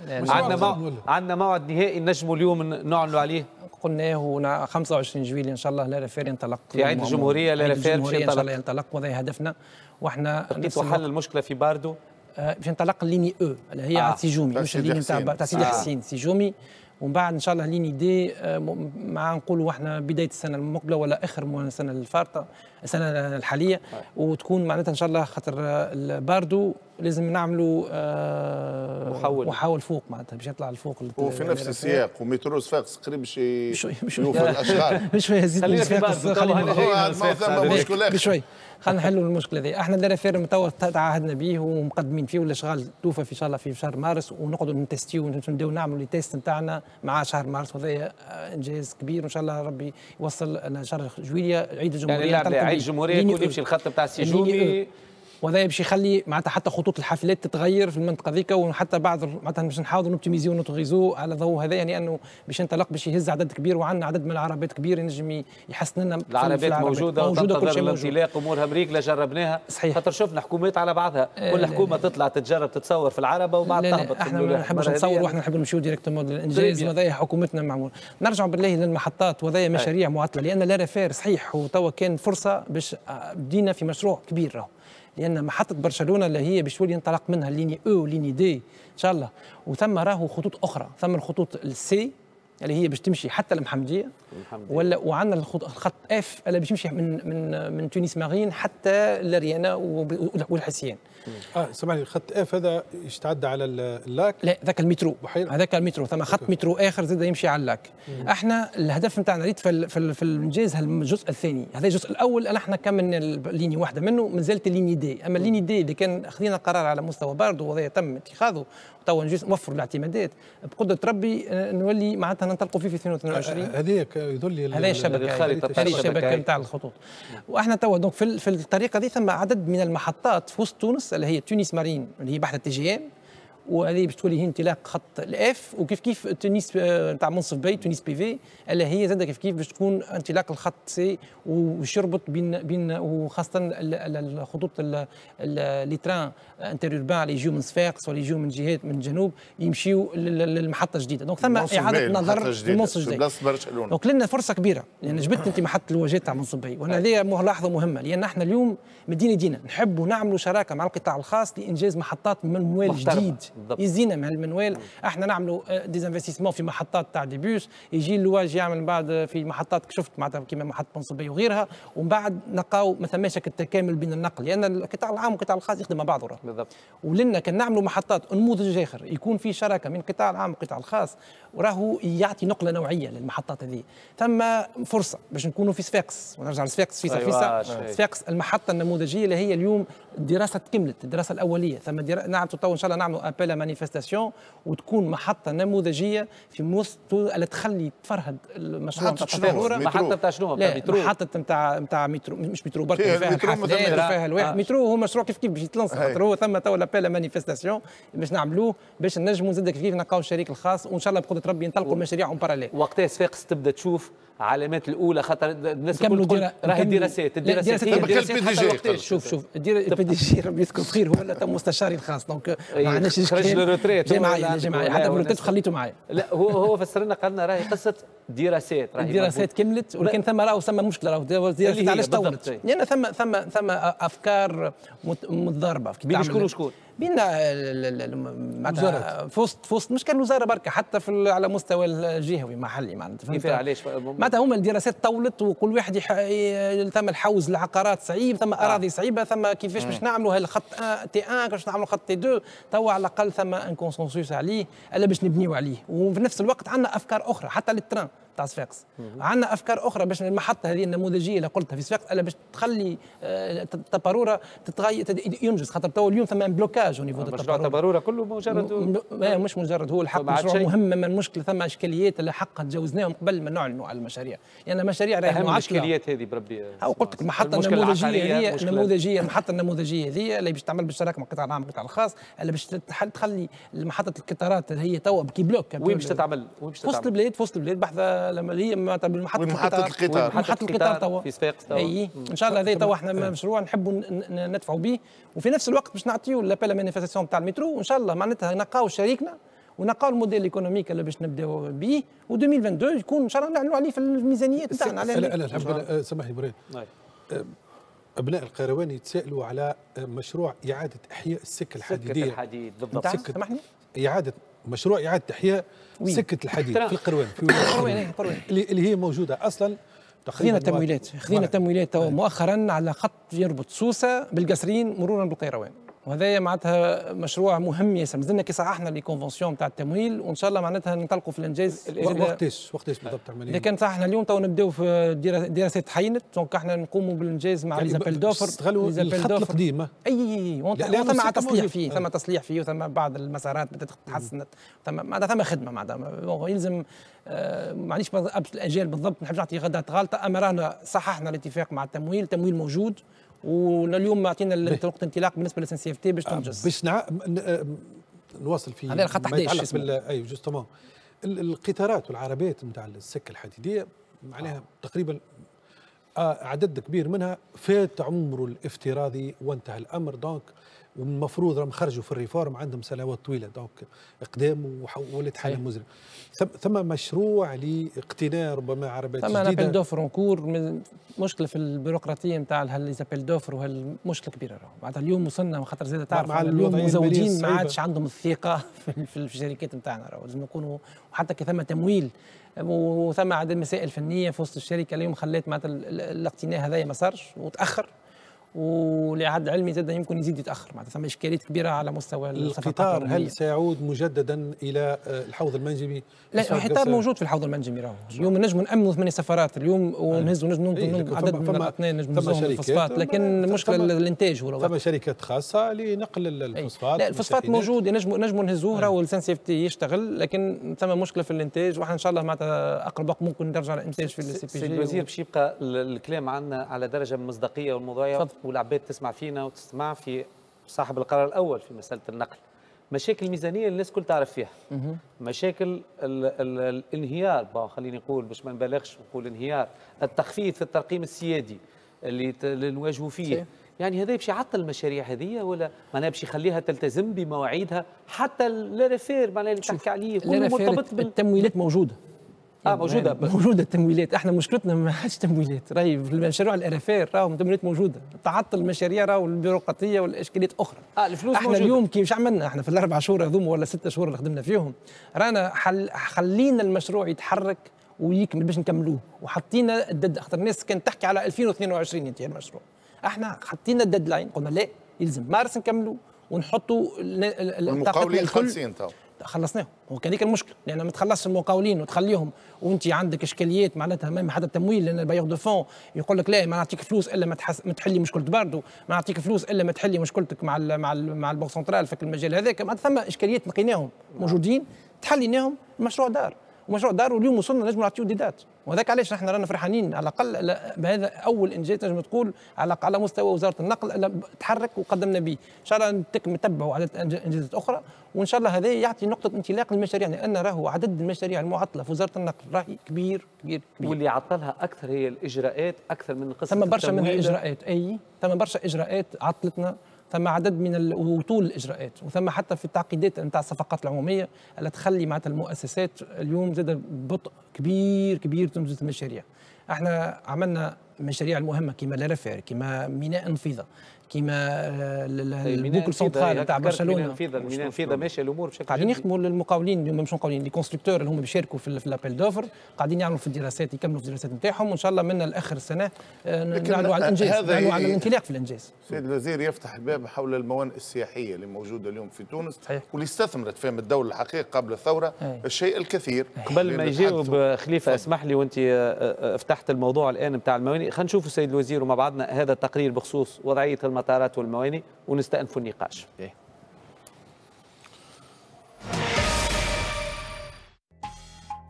عندنا موعد نهائي نجموا اليوم نعلنوا عليه، قلناه 25 جويلية ان شاء الله لارفير ينطلق في عيد الجمهوريه. لارفير ان شاء الله ينطلق وهذا هدفنا، واحنا لقيتوا حل المشكله في باردو باش ينطلق ليني او اللي هي على سيجومي، مش الليني تاع سيدي حسين سيجومي، ومن بعد ان شاء الله ليني دي مع نقولوا احنا بدايه السنه المقبله ولا اخر من السنه الفارطه السنه الحاليه، وتكون معناتها ان شاء الله خاطر باردو لازم نعملوا محاول فوق معناتها باش يطلع الفوق وفي نفس السياق، وميترو صفاقس قريب باش يوفر الاشغال بشويه زيد بشويه خلينا نحلوا المشكله هذه. احنا لارفير توا تعاهدنا به ومقدمين فيه والاشغال توفى في ان شاء الله في شهر مارس، ونقعدوا نتستيو ونبداو نعملوا لي تيست نتاعنا مع شهر مارس، وهذا انجاز كبير وان شاء الله ربي يوصل شهر جويليه عيد الجمهوريه. يعني عيد الجمهوريه يكون يمشي الخط نتاع السيجومي، وهذا باش يخلي معناتها حتى خطوط الحافلات تتغير في المنطقه ذيك، وحتى بعض معناتها باش نحاولوا نوبتيميزيو ونوتغيزو على ضوء هذا، يعني انه باش ينطلق باش يهز عدد كبير، وعندنا عدد من العربات كبير ينجم يحسن لنا. العربات موجوده كل شيء موجود، امورها بريقله جربناها صحيح، خاطر شفنا حكومات على بعضها كل حكومه تطلع تتجرب تتصور في العربه وبعد تهبط. احنا ما نحبوش نتصور، واحنا نحبوا نمشيو ديريكتومون للانجاز هذايا حكومتنا معمول. نرجع بالله للمحطات وهذايا مشاريع معطله، لان لارفير صحيح وتوا كان فرصه باش بدينا في مشروع كبير راهو، لأن محطة برشلونة اللي هي باش تولي ينطلق منها ليني أو ليني دي إن شاء الله، وثم راهو خطوط أخرى، ثم الخطوط السي اللي هي باش تمشي حتى المحمدية، ولا وعندنا الخط اف اللي باش يمشي من تونس ماغين حتى الريانة والحسيان. سامحني الخط اف هذا يتعدى على اللاك؟ لا ذاك المترو، هذاك المترو، ثم خط مترو اخر زاد يمشي على اللاك. احنا الهدف نتاعنا ريت في الانجاز الجزء الثاني، هذا الجزء الاول احنا كملنا ليني واحده منه مازالت ليني دي، اما ليني دي اللي كان خذينا قرار على مستوى باردو وهذا تم اتخاذه، توا نوفروا الاعتمادات بقدرة ربي نولي معناتها ننطلقوا فيه في 2022. هذيك يدل هذه الشبكه نتاع الخطوط. واحنا توا دونك في الطريقه هذه ثم عدد من المحطات في وسط تونس اللي هي تونس مارين اللي هي بحر التجيان، وهذه باش تولي هي انطلاق خط الاف، وكيف كيف تونس نتاع منصف بي تونس بي في اللي هي زاد كيف كيف باش تكون انطلاق الخط سي، ويربط بين وخاصه الخطوط لي تران انتروربان اللي يجيو من صفاقس واللي يجيو من جهات من الجنوب يمشيو للمحطه الجديده، دونك ثم اعاده نظر في المنصف الجديد بلاصه برشلونه، دونك لنا فرصه كبيره لان يعني جبت انت محطه الوجات تاع منصف بي، وهنا هذه ملاحظه مهمه لان احنا اليوم مدينه دينا نحبوا نعملوا شراكه مع القطاع الخاص لانجاز محطات منوال جديد يزينا مع المنوال. احنا نعملوا ديزانفستيسمون في محطات تاع دي بوس، يجي اللواج يعمل بعد في محطات كشفت معناتها كيما محطه منصبي وغيرها، ومن بعد نلقاو ما ثماش التكامل بين النقل لان القطاع العام والقطاع الخاص يخدم مع بعضه بالضبط، ولنا كان نعملوا محطات نموذج اخر يكون في شراكه من القطاع العام والقطاع الخاص، وراهو يعطي نقله نوعيه للمحطات هذه. ثم فرصه باش نكونوا في صفاقس ونرجع لصفاقس في صفيسه، صفاقس المحطه النموذجيه اللي هي اليوم الدراسه تكملت الدراسه الاوليه، ثم نعملوا تو ان شاء الله نعملوا ابل مانيفستاسيون وتكون محطه نموذجيه في موسط اللي تخلي تفرهد المشروع تاع التطور. محطه تاع شنو؟ محطه نتاع مترو، مش مترو برك فيها الواحد مترو، هو مشروع كيف كيف باش يتلنص خاطر هو ثم تو ابل مانيفستاسيون باش نعملوه باش نجموا زاد كيف نلقاو الشريك الخاص، وان شاء الله بقدره ربي ينطلقوا المشاريع اون باراليل. وقتها صفاقس تبدا تشوف علامات الاولى خاطر الناس كلها راهي الدراسات شوف البي دي جي ربي يذكر خير هو اللي تم مستشاري الخاص دونك ما عندناش خرج للروتريت معايا حتى بالروتريت خليته معايا لا هو فسر لنا قال لنا راهي قصه دراسات كملت ولكن ثم راهو ثم مشكله راهو دراسات علاش طولت لان ثم افكار متضاربه بين شكون بين معناتها في وسط مش كان الوزاره بركه حتى في على مستوى الجهوي محلي معناتها كيفاه علاش معناتها هما الدراسات طولت وكل واحد ثم الحوز العقارات صعيب ثم اراضي صعيبه ثم كيفاش باش نعملوا هالخط تي 1 باش نعملوا خط تي 2 توا على الاقل ثم ان كونسنسوس عليه الا باش نبنيو عليه وفي نفس الوقت عندنا افكار اخرى حتى للتران تاع صفاقس عندنا افكار اخرى باش المحطه هذه النموذجيه اللي قلتها في صفاقس الا باش تخلي تباروره ينجز خاطر تو اليوم ثم بلوكاج ونيفو مشروع تباروره كله مجرد مش مجرد هو الحق مشروع مهم من المشكله ثم اشكاليات اللي حقا تجاوزناهم قبل ما نعلنوا على المشاريع لان يعني مشاريع راهي معقده الاشكاليات هذه بربي او قلت لك المحطه النموذجيه هي النموذجيه المحطه النموذجيه هذه اللي باش تعمل بالشراكه مع القطاع العام والقطاع الخاص اللي باش تخلي محطه القطارات هي تو كي بلوك وين باش تتعمل في وسط البلاد بحث لما هي محطة القطار توا في صفاقس توا اي ان شاء الله هذا توا احنا مشروع نحبوا ندفعوا به وفي نفس الوقت باش نعطيو لابيل مانيفيستاسيون تاع المترو وان شاء الله معناتها نلقاو شريكنا ونلقاو الموديل الايكونوميك اللي باش نبداو به و2022 يكون ان شاء الله نعلنوا عليه في الميزانيات تاعنا على الحمد سامحني بريد ابناء القيروان يتسائلوا على مشروع اعاده احياء السكه الحديديه بالضبط سامحني مشروع إعادة إحياء سكة الحديد في القروان اللي هي موجودة أصلا تقريبا خذينا تمويلات مؤخرا على خط يربط سوسة بالقصرين مرورا بالقيروان وهذايا معناتها مشروع مهم ياسر مازلنا كي صححنا لي كونفونسيون تاع التمويل وان شاء الله معناتها ننطلقوا في الانجاز وقتاش بالضبط تعملوا لكن صححنا اليوم تو نبداو في دراسات حينت دونك احنا نقوموا بالانجاز مع ليزابيل دوفر القديمه اي ثم تصليح فيه وثم بعض المسارات بدات تحسنت ثم خدمه معناتها يلزم معليش ابش الاجيال بالضبط ما نحبش نعطي غدات غالطه اما رانا صححنا الاتفاق مع التمويل موجود واليوم معطينا وقت انطلاق بالنسبه للسن سي اف تي باش تنجز باش نواصل في هذا الخط 11 اي جوستومون القطارات والعربيات نتاع السكه الحديديه معناها تقريبا عدد كبير منها فات عمره الافتراضي وانتهى الامر دونك والمفروض راهم خرجوا في الريفورم عندهم سنوات طويله دونك اقدام وولات حاله مزريه ثم مشروع لاقتناء ربما عربات جديده ثم لابيل دوفر ونكور مشكله في البيروقراطيه نتاع لابيل دوفر وهالمشكله كبيره راهو معناتها اليوم وصلنا خاطر زاد تعرف اليوم المزودين ما عادش عندهم الثقه في الشركات نتاعنا راهو لازم نكونوا وحتى كي ثم تمويل وثم عدد مسائل فنيه في وسط الشركه اليوم خلات معناتها الاقتناء هذايا ما صارش وتاخر ولعد علمي زاد يمكن يزيد يتاخر معناتها ثم اشكاليات كبيره على مستوى القطار هل سيعود مجددا الى الحوض المنجمي؟ لا القطار موجود في الحوض المنجمي راهو اليوم نجم نامنوا 8 سفرات اليوم ونهزوا نجم عدد من الاثنين نجم نهزوا الفوسفات لكن المشكله الانتاج هو ثم شركات خاصه لنقل الفوسفات لا الفوسفات موجود نجم نهزوه راهو السن سي اف تي يشتغل لكن ثم مشكله في الانتاج واحنا ان شاء الله معناتها اقرب وقت ممكن نرجع للانتاج في السي بي جي سيد الوزير باش يبقى الكلام عندنا على درجه من المصداقيه والمضايقه والعباد تسمع فينا وتسمع في صاحب القرار الاول في مساله النقل. مشاكل الميزانيه الناس كل تعرف فيها. مشاكل الانهيار خليني نقول باش ما نبالغش نقول انهيار، التخفيض في الترقيم السيادي اللي نواجهوا فيه، يعني هذا باش يعطل المشاريع هذه ولا معناها باش يخليها تلتزم بمواعيدها حتى لارفير معناها اللي تحكي عليه كله مرتبط بالتمويلات موجوده. موجوده التمويلات، احنا مشكلتنا ما عادش تمويلات، راهي في المشاريع الارافير راهو التمويلات موجوده، تعطل المشاريع راهو البيروقراطيه والاشكاليات اخرى. الفلوس احنا موجودة. اليوم كي واش عملنا احنا في الاربع شهور هذوما ولا 6 شهور اللي خدمنا فيهم، رانا خلينا المشروع يتحرك ويكمل باش نكملوه، وحطينا الدد خاطر الناس كانت تحكي على 2022 ينتهي المشروع. احنا حطينا الديدلاين، قلنا لا يلزم مارس نكملوه ونحطوا المقاولين 50 تو خلصناه وكذلك المشكل لان ما تخلصش المقاولين وتخليهم وانت عندك اشكاليات معناتها امام حتى التمويل لان البايور دو فون يقول لك لا ما نعطيك فلوس الا ما تحلي مشكله باردو ما نعطيك فلوس الا ما تحلي مشكلتك مع ال مع ال مع البنك سنترال في المجال هذاك ثم اشكاليات لقيناهم موجودين تحليناهم المشروع دار مشروع دار، واليوم وصلنا نجم نعطيو ديدات، وهذاك علاش احنا رانا فرحانين على الاقل بهذا اول انجاز تنجم تقول على مستوى وزاره النقل تحرك وقدمنا به، ان شاء الله نتبعوا عدد انجازات اخرى، وان شاء الله هذا يعطي نقطه انطلاق للمشاريع، لان راهو عدد المشاريع المعطله في وزاره النقل راهي كبير كبير كبير، واللي عطلها اكثر هي الاجراءات اكثر من قصه التمويل. ثم برشا من الاجراءات، اي ثم برشا اجراءات عطلتنا، ثم عدد من وطول الاجراءات، وثم حتى في التعقيدات نتاع الصفقات العموميه اللي تخلي معناتها المؤسسات اليوم زاد ببطء كبير كبير تنجز المشاريع. احنا عملنا مشاريع المهمه كما لارفير، كما ميناء نفيذة، كما البوكل سونترال نتاع برشلونه. نفيذة ماشيه الامور بشكل قاعدين يخدموا للمقاولين، اليوم مش مقاولين لي كونستركتور اللي هم بيشاركوا في لابيل دوفر، قاعدين يعملوا في الدراسات، يكملوا في الدراسات نتاعهم، وان شاء الله من الاخر السنه نعلنوا على الانجاز، نعلنوا على الانطلاق في الانجاز. السيد الوزير يفتح الباب حول الموانئ السياحيه اللي موجوده اليوم في تونس، واللي استثمرت فيهم الدوله الحقيقه قبل الثوره الشيء الكثير. قبل ما يجاوب خليفه اسمح لي، وانت فتحت الموضوع الان نتاع الموانئ، خلينا نشوفوا السيد الوزير ومع بعضنا هذا التقرير بخصوص وضعيه المطارات والموانئ ونستأنف النقاش.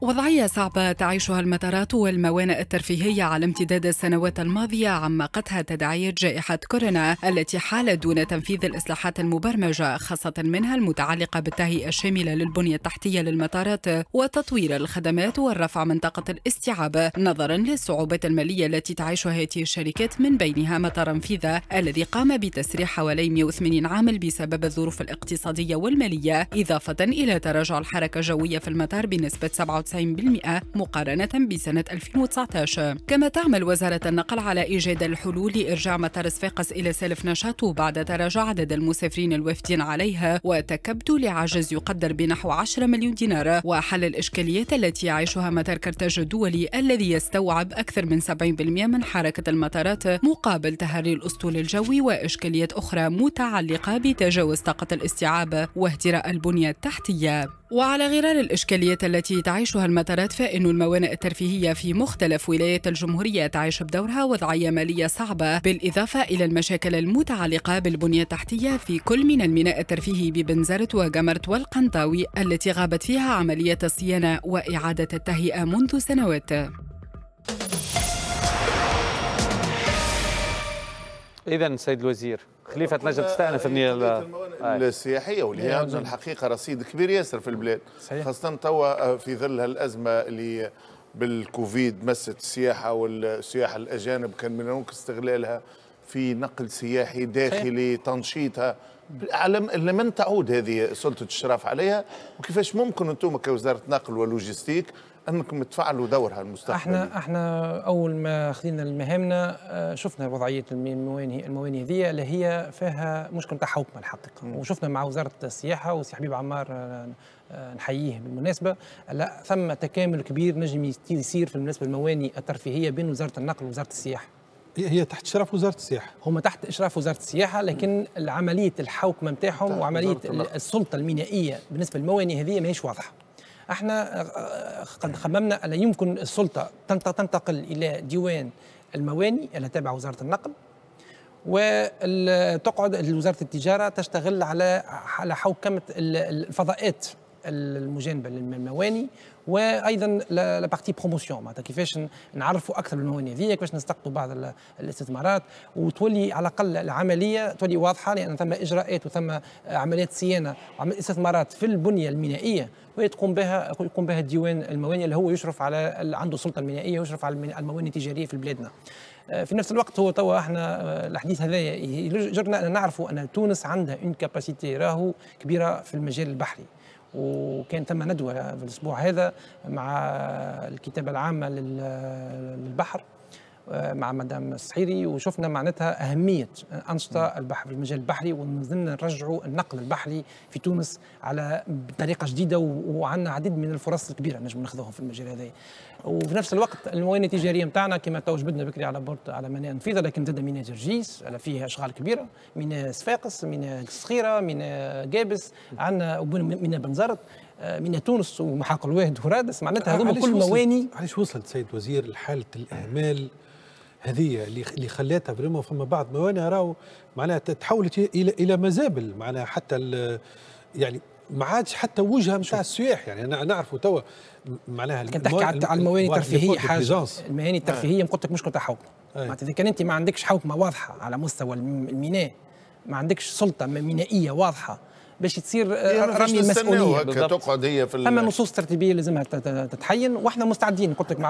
وضعية صعبة تعيشها المطارات والموانئ الترفيهية على امتداد السنوات الماضية عمقتها تداعيات جائحة كورونا التي حالت دون تنفيذ الإصلاحات المبرمجة، خاصة منها المتعلقة بالتهيئة الشاملة للبنية التحتية للمطارات وتطوير الخدمات ورفع منطقة الاستيعاب، نظرا للصعوبات المالية التي تعيشها هذه الشركات، من بينها مطار نفيذة الذي قام بتسريح حوالي 180 عامل بسبب الظروف الاقتصادية والمالية، إضافة إلى تراجع الحركة الجوية في المطار بنسبة 97% مقارنة بسنة 2019. كما تعمل وزارة النقل على إيجاد الحلول لإرجاع مطار صفاقس إلى سالف نشاطه بعد تراجع عدد المسافرين الوافدين عليها وتكبد لعجز يقدر بنحو 10 مليون دينار، وحل الإشكاليات التي يعيشها مطار قرطاج الدولي الذي يستوعب أكثر من 70% من حركة المطارات، مقابل تهري الأسطول الجوي وإشكاليات أخرى متعلقة بتجاوز طاقة الاستيعاب واهتراء البنية التحتية. وعلى غرار الإشكاليات التي تعيشها المطارات، فإن الموانئ الترفيهية في مختلف ولايات الجمهورية تعيش بدورها وضعية مالية صعبة، بالإضافة إلى المشاكل المتعلقة بالبنية التحتية في كل من الميناء الترفيهي ببنزرت وجمرت والقنطاوي التي غابت فيها عملية الصيانة وإعادة التهيئة منذ سنوات. إذا سيد الوزير خليفة تنجم تستأنف مني السياحية، واللي هي عندنا الحقيقة رصيد كبير ياسر في البلاد، خاصة توا في ظل هالأزمة اللي بالكوفيد مست السياحة، والسياحة الأجانب كان من الممكن استغلالها في نقل سياحي داخلي، تنشيطها لمن تعود هذه سلطة الشراف عليها، وكيفاش ممكن أنتم كوزارة نقل ولوجستيك انكم تفعلوا دورها المستقبلي؟ احنا اول ما خذينا المهامنا شفنا وضعيه الموانئ هذه اللي هي فيها مشكل تاع حوكمه الحقيقه، وشفنا مع وزاره السياحه وسي حبيب عمار نحييه بالمناسبه، لا ثم تكامل كبير نجم يصير في بالنسبه للموانئ الترفيهيه بين وزاره النقل ووزاره السياحه. هي تحت اشراف وزاره السياحه، هما تحت اشراف وزاره السياحه، لكن عمليه الحوكمه نتاعهم وعمليه السلطه المينائيه بالنسبه للموانئ هذه ماهيش واضحه. احنا قد خممنا أن يمكن السلطة تنتقل إلى ديوان الموانئ اللي تابع وزارة النقل، وتقعد وزارة التجارة تشتغل على حوكمة الفضاءات المجانبة للموانئ، وايضا لا بارتي بروموسيون، معناتها كيفاش نعرفوا اكثر بالموانئ هذيا، كيفاش نستقطبوا بعض الاستثمارات، وتولي على الاقل العمليه تولي واضحه، لان ثم اجراءات وثم عمليات صيانه وعمل استثمارات في البنيه المينائيه يقوم بها الديوان الموانئ اللي هو يشرف على عنده السلطه المينائيه ويشرف على الموانئ التجاريه في بلادنا. في نفس الوقت هو توا احنا الحديث هذايا يجرنا ان نعرفوا ان تونس عندها اون كاباسيتي راهو كبيره في المجال البحري، وكان تم ندوة في الأسبوع هذا مع الكتابة العامة للبحر مع مدام السحيري، وشفنا معناتها أهمية أنشطة البحر في المجال البحري، ونزلنا نرجعوا النقل البحري في تونس على بطريقة جديدة، وعندنا عديد من الفرص الكبيرة نجم ناخذوهم في المجال هذا. وفي نفس الوقت الموانئ التجارية نتاعنا كما تو جبدنا بكري على بورد على ميناء نفيذة، لكن زاد ميناء جرجيس فيه أشغال كبيرة، ميناء صفاقس، ميناء الصخيرة، ميناء جابس، عندنا ميناء بنزرت، ميناء تونس ومحاق الواد ورادس، معناتها هذوما كل موانئ. علاش وصلت سيد وزير لحالة الإهمال هذه اللي خلاتها فريمون فما بعض موانئ راهو معناها تحولت الى مزابل، معناها حتى يعني ما عادش حتى وجهه نتاع السياح، يعني انا نعرفه توا معناها كنت تحكي على المواني الترفيهيه، حاجه المهني الترفيهيه قلت لك مشكله تاع حوكمه، معناتها اذا كان انت ما عندكش حوكمه واضحه على مستوى الميناء، ما عندكش سلطه مينائيه واضحه باش تصير رمي المسؤوليه تقعد هي في اما نصوص ترتيبيه لازمها تتحين، واحنا مستعدين قلت لك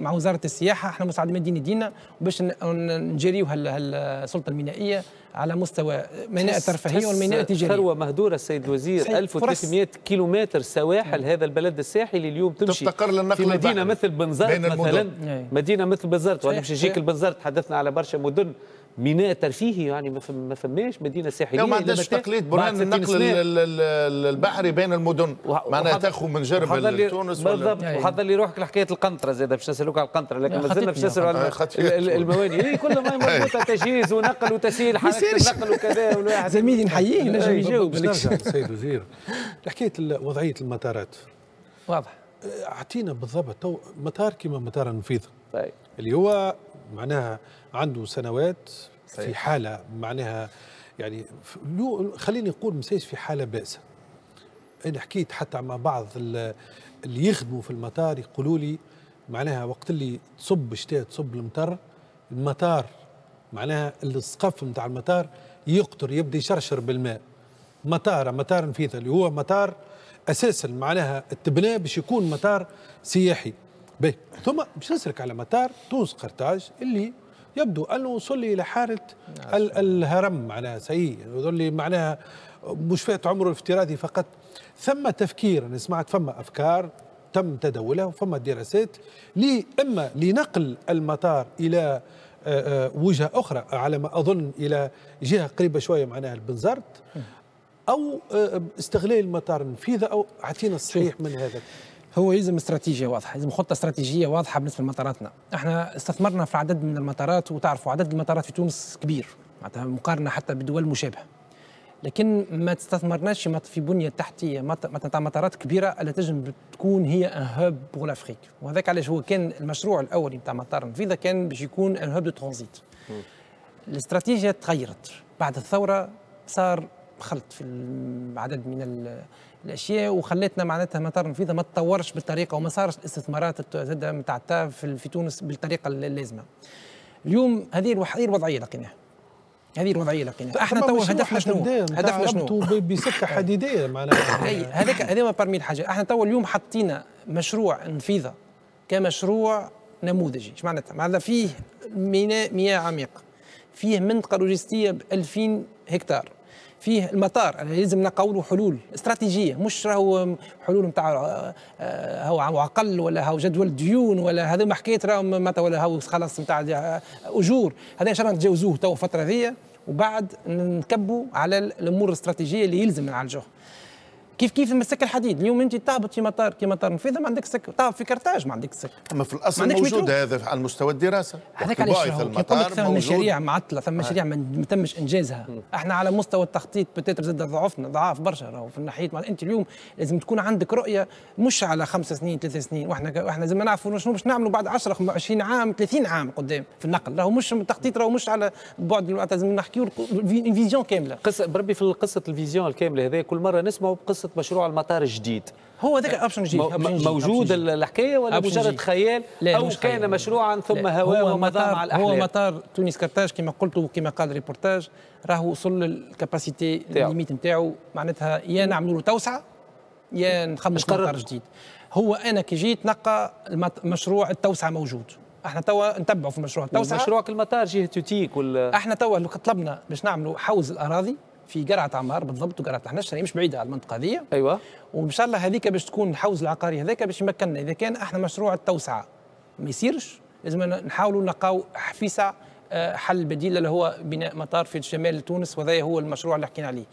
مع وزاره السياحه احنا مستعدين مدينا دينا باش نجريو هالسلطه المينائيه على مستوى ميناء الترفيهيه والميناء التجاري. ثروه مهدوره السيد الوزير، 1300 كيلومتر سواحل هذا البلد الساحلي اليوم تمشي في مدينه مثل بنزرت مثلا، مدينه مثل بنزرت وانا باش نجيك لبنزرت، تحدثنا على برشا مدن ميناء ترفيهي، يعني ما فماش مدينه ساحليه. لو ما عندناش تقليد برهان النقل البحري بين المدن، معناها تاخذ من جربه لتونس بالضبط، وحضر لي روحك لحكايه القنطره زاده باش نسالوك على القنطره، لكن مازلنا باش نسالوا على المواني، هي كلها ماهي مربوطه تجهيز ونقل وتسهيل حركه النقل وكذا، والواحد زميلي نحييه نجم يجاوب. نرجع للسيد وزير لحكايه وضعيه المطارات، واضح اعطينا بالضبط تو مطار كيما مطار نفيذة اللي هو معناها عنده سنوات في حالة معناها يعني خليني نقول مسايس في حالة بائسة. أنا حكيت حتى مع بعض اللي يخدموا في المطار يقولوا لي معناها وقت اللي تصب شتاء تصب المطار معناها السقف نتاع المطار يقطر يبدا يشرشر بالماء. مطار نفيذة اللي هو مطار أساسا معناها التبناء باش يكون مطار سياحي. باهي ثم باش نسلك على مطار تونس قرطاج اللي يبدو انه وصل لي الى حاله الهرم معناها سيء، يظل لي معناها مش فات عمره الافتراضي فقط. ثم تفكير انا سمعت فما افكار تم تداولها وفما دراسات اما لنقل المطار الى وجهه اخرى على ما اظن الى جهه قريبه شويه معناها البنزرت، او استغلال المطار نفيذة، او اعطينا الصحيح من هذا. هو يلزم استراتيجيه واضحه، يلزم خطه استراتيجيه واضحه بالنسبه لمطاراتنا. احنا استثمرنا في عدد من المطارات، وتعرفوا عدد المطارات في تونس كبير معناتها مقارنه حتى بدول مشابهه، لكن ما تستثمرناش في بنيه تحتيه معناتها مطارات كبيره اللي تنجم تكون هي ان هاب بور لافريك، وهذاك علاش هو كان المشروع الاولي نتاع مطار نفيذة كان باش يكون ان هاب دو ترانزيت. الاستراتيجيه تغيرت بعد الثوره، صار خلط في عدد من الاشياء وخلتنا معناتها مطار نفيذة ما تطورش بالطريقه وما صارش الاستثمارات نتاع في تونس بالطريقه اللازمه. اليوم هذه الوضعيه لقيناها. احنا توا هدفنا شنو؟ هدفنا شنو؟ بسكه حديديه معناها. اي هذا ما برمي الحاجه، احنا توا اليوم حطينا مشروع نفيذة كمشروع نموذجي، ايش معناتها؟ معناتها فيه ميناء مياه عميقه، فيه منطقه لوجستيه ب 2000 هكتار. فيه المطار لازم نقولوا حلول استراتيجيه، مش راهو حلول نتاع هو عقل ولا هو جدول ديون ولا هذا ما حكيت راهو معناتها ولا هو خلاص نتاع اجور، هذا ان شاء الله نتجاوزوه تو الفتره ذي وبعد نكبوا على الامور الاستراتيجيه اللي يلزم نعالجوها. كيف مسك الحديد، اليوم انت تعبت في مطار كي مطار نفيذة ما عندك سكه، تعب في قرطاج ما عندك سكه. اما في الاصل موجود هذا على مستوى الدراسه. هذاك علاش نقول لك ثم مشاريع معطله، ثم مشاريع ما تمش انجازها، احنا على مستوى التخطيط بتاتر زاد ضعفنا ضعاف برشا راهو في الناحيه. انت اليوم لازم تكون عندك رؤيه مش على 5 سنين 3 سنين، واحنا لازم نعرفوا شنو باش نعملوا بعد 10 20 عام 30 عام قدام في النقل، راهو مش التخطيط راهو مش على بعد، لازم نحكيوا فيزيون كامله. قصه بربي في قصه الفيزيون الكامله هذا كل مره نسمعوا قصه مشروع المطار الجديد، هو ذاك اوبشن جديد موجود الحكايه ولا مجرد خيال؟ او كان مشروعا ثم هواه ومضى مع الاحلام. هو مطار تونس قرطاج كما قلت وكما قال الريبورتاج راهو وصل للكاباسيتي الليميت نتاعو، معناتها يا نعملوا له توسعه يا نخمش مطار جديد. هو انا كي جيت نقى مشروع التوسعه موجود، احنا توا نتبعوا في مشروع التوسعه. مشروعك المطار جهه توتيك ولا احنا توا طلبنا باش نعملوا حوز الاراضي في قرعة عمار بالضبط وقرعة الحنش، مش بعيدة على المنطقة ذي. أيوة. وإن شاء الله هذيك باش تكون الحوز العقاري هذاك باش يمكننا، إذا كان احنا مشروع التوسعة ما يصيرش لازم نحاولوا نلقاو فيسع حل بديل اللي هو بناء مطار في شمال تونس، وهذا هو المشروع اللي حكينا عليه.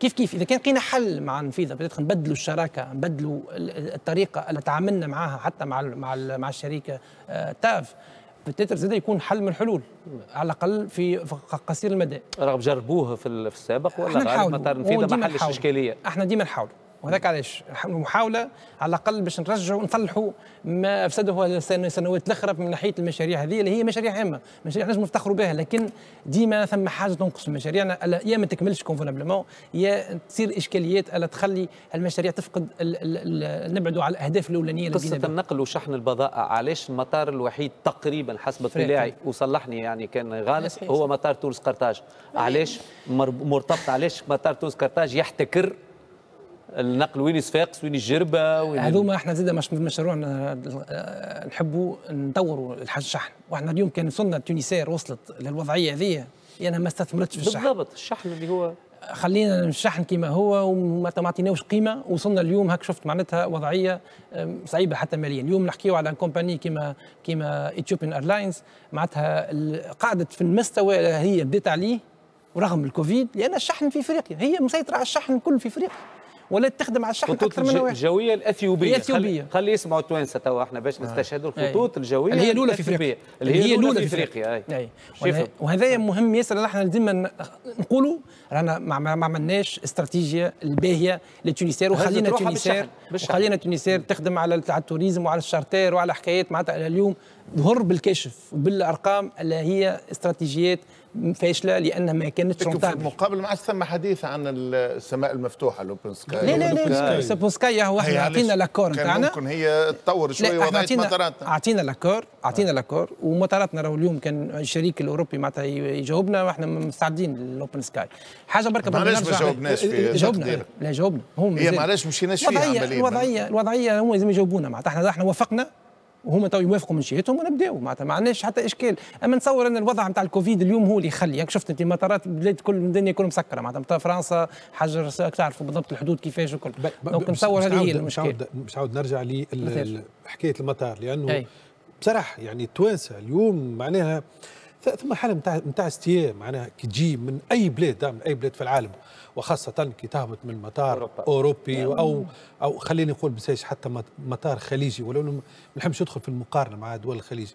كيف إذا كان لقينا حل مع نفيذة بدات نبدلوا الشراكة، نبدلوا الطريقة اللي تعاملنا معها حتى مع الشركة تاف، بالتتر زاد يكون حل من الحلول على الاقل في قصير المدى. رغم جربوها في السابق ولا غير مطار نفيذة ما حلش اشكاليه؟ احنا ديما نحاولوا، وهذاك علاش محاوله على الاقل باش نرجعوا نصلحوا ما افسده السنوات الاخرى من ناحيه المشاريع هذه اللي هي مشاريع هامه، مشاريع نجم نفتخروا بها، لكن ديما ثم حاجه تنقص مشاريعنا، يا ما تكملش كونفونابلمون، يا تصير اشكاليات، الا تخلي المشاريع تفقد نبعدوا على الاهداف الاولانيه. قصه النقل وشحن البضائع، علاش المطار الوحيد تقريبا حسب اطلاعي وصلحني يعني كان غالب هو مطار تونس قرطاج، علاش مرتبط، علاش مطار تونس قرطاج يحتكر النقل؟ وين صفاقس، وين الجربه، وين هذوما احنا زاد مشروعنا نحبوا نطوروا الشحن، واحنا اليوم كان وصلنا تونيسير وصلت للوضعيه هذه لانها ما استثمرتش في الشحن. بالضبط، الشحن اللي هو خلينا الشحن كما هو وما عطيناوش قيمه، وصلنا اليوم هاك شفت معناتها وضعيه صعيبه حتى ماليا. اليوم نحكيو على كومباني كيما ايثيوبيان ايرلاينز، معناتها قعدت في المستوى هي بدات عليه ورغم الكوفيد، لان الشحن في افريقيا هي مسيطره على الشحن الكل في افريقيا، ولا تخدم على الشحن اكثر من واحد. الجويه الاثيوبيه، خلي يسمعوا التوانسه توا احنا باش نستشهدوا الخطوط الجويه اللي هي الاولى في افريقيا، اللي هي الاولى في افريقيا. اي وهذايا مهم ياسر، احنا ديما نقولوا رانا ما عملناش استراتيجيه الباهيه لتونسير، وخلينا تونسير تخدم على التوريزم وعلى الشارتير وعلى حكايات معناتها اليوم ظهر بالكشف وبالارقام اللي هي استراتيجيات فاشله لانها ما كانتش رونتابل. مقابل مع ثم حديث عن السماء المفتوحه الاوبن سكاي. لا لا لا الاوبن سكاي هو احنا عطينا لاكور تاعنا، ممكن هي تطور شويه وضعيه مطاراتنا، عطينا لاكور، عطينا لاكور ومطاراتنا راهو اليوم كان الشريك الاوروبي معناتها يجاوبنا واحنا مستعدين للاوبن سكاي. حاجه بركه معلش ما جاوبناش في جاوبنا، لا جاوبنا هم هي معلش مشيناش فيها عمليا. الوضعيه هم لازم يجاوبونا معناتها، احنا وافقنا وهما تو يوافقوا من شيئتهم ونبداو معناتها، ما عندناش حتى اشكال. اما نتصور ان الوضع نتاع الكوفيد اليوم هو اللي يخلي، يعني شفت انت مطارات البلاد كل الدنيا كل مسكره معناتها، فرنسا حجر تعرفوا بالضبط الحدود كيفاش وكل، دونك نتصور هذه هي المشكله. مش عاود نرجع لحكايه المطار، لانه بصراحه يعني التوانسه اليوم معناها ثم حاله نتاع استياء معناها كي تجي من اي بلاد، من اي بلاد في العالم، وخاصه كي تهبط من مطار اوروبي او خليني نقول بسايش حتى مطار خليجي، ولو ما نحبش ندخل في المقارنه مع دول الخليج.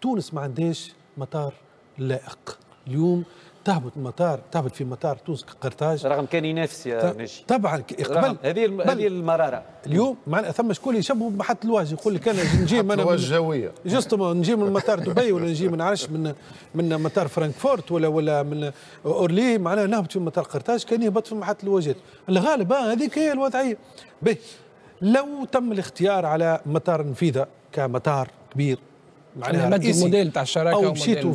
تونس ما عندهاش مطار لائق اليوم، تهبط في مطار تونس قرطاج رغم كان ينافس يا نجي طبعا قبل هذه المراره. اليوم معناها ثم شكون يشبهوا بحط الواجهه، يقول لك انا نجي من الجويه جوستومون، نجي من مطار دبي ولا نجي من عرش من مطار فرانكفورت ولا من اورلي، معناها نهبط في مطار قرطاج كان يهبط في محط الواجهات الغالب. هذيك هي الوضعيه. به لو تم الاختيار على مطار نفيذة كمطار كبير معناها رئيسي موديل تاع الشراكه، او مشيتوا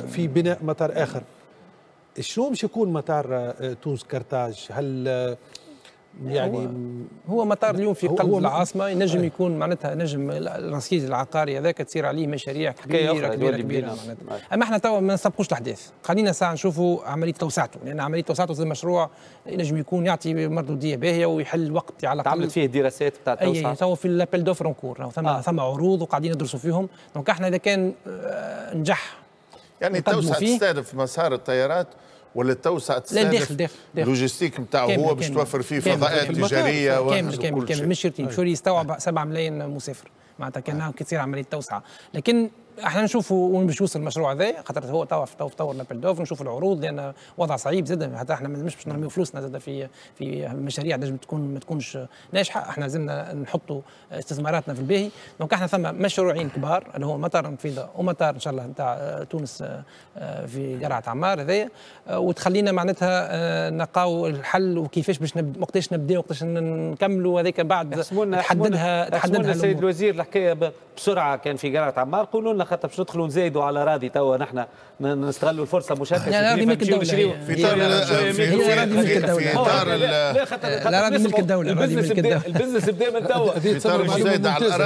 في بناء مطار اخر، شنو باش يكون مطار تونس قرطاج؟ هل يعني هو مطار اليوم في قلب العاصمه ينجم يكون معناتها نجم الرصيد العقاري هذاك تصير عليه مشاريع كبيره معناتها. اما احنا توا ما نسبقوش الاحداث، خلينا ساعه نشوفوا عمليه توسعته، لان عمليه توسعته زي مشروع ينجم يكون يعطي مردوديه باهيه ويحل وقت على الاقل. تعمل فيه دراسات تاع التوسعه؟ اي توا في الابل دوفر اونكور، ثم عروض وقاعدين ندرسوا فيهم، دونك احنا اذا كان نجح يعني التوسعه تستهدف مسار الطيارات ولا التوسعه تستهدف اللوجيستيك نتاعو هو باش توفر فيه فضاءات تجاريه؟ كامل مش شرطين شوري يستوعب 7 ملايين مسافر معناتها كانها كتصير عمليه توسعه، لكن احنا نشوفوا وين باش يوصل المشروع هذا، خاطر هو توا في طور لابل دوفر، نشوف العروض لان وضع صعيب زاد، حتى احنا مش باش نرميو فلوسنا زاد في مشاريع لازم تكون ما تكونش ناجحه، احنا لازمنا نحطوا استثماراتنا في الباهي، دونك احنا ثم مشروعين كبار اللي هو مطار نفيذة ومطار ان شاء الله نتاع تونس في قرعة عمار هذايا، وتخلينا معناتها نلقاو الحل وكيفاش باش وقتاش نبداو وقتاش نكملوا هذاك بعد تحددها السيد الوزير الحكايه بسرعه. كان في قرعة عمار قولوا لنا خاطر باش ندخلوا نزايدوا على راضي توا نحن نستغلوا الفرصه مشاركه في اطار لا ملك الدوله، البزنس بدا من توا،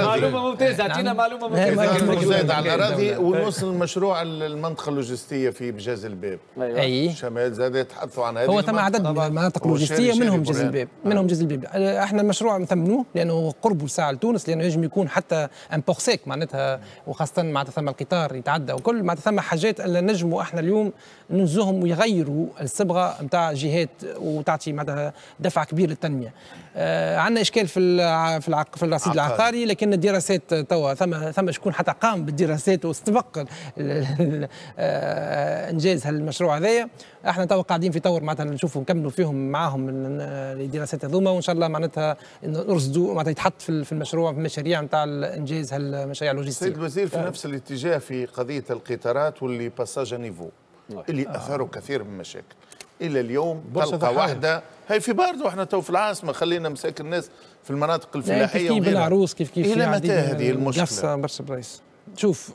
معلومه ممتازه، اعطينا معلومه ممتازه زايد على الاراضي، ونوصل المشروع المنطقه اللوجستيه في بجاز الباب. اي شمال زاد تحدثوا عن هذه، هو ثم عدد مناطق لوجستيه منهم جاز الباب، احنا المشروع نثمنوه لانه قربوا ساعه لتونس، لانه يجم يكون حتى امبورسيك معناتها، وخاصه مع ثم القطار يتعدى وكل ما ثم حاجات اللي نجموا احنا اليوم ننزوهم ويغيروا الصبغه نتاع جهات وتعطي معناتها دفع كبير للتنميه. عندنا اشكال في الرصيد العقاري، لكن الدراسات توا ثم شكون حتى قام بالدراسات واستبق انجاز هالمشروع هذايا. احنا توا قاعدين في طور معناتها نشوفوا نكملوا فيهم معاهم الدراسات هذوما، وان شاء الله معناتها نرصدوا معناتها يتحط في المشروع في المشاريع نتاع انجاز هالمشاريع اللوجستيه. سيد الوزير في نفس الاتجاه في قضيه القطارات واللي باساج نيفو اللي اثاروا كثير من المشاكل الى اليوم، طلقه واحده هي في باردو، احنا تو في العاصمه خلينا مساكن الناس في المناطق الفلاحيه وغيرها. بالعروس كيف الى متى هذه المشكله؟ برشا برايس شوف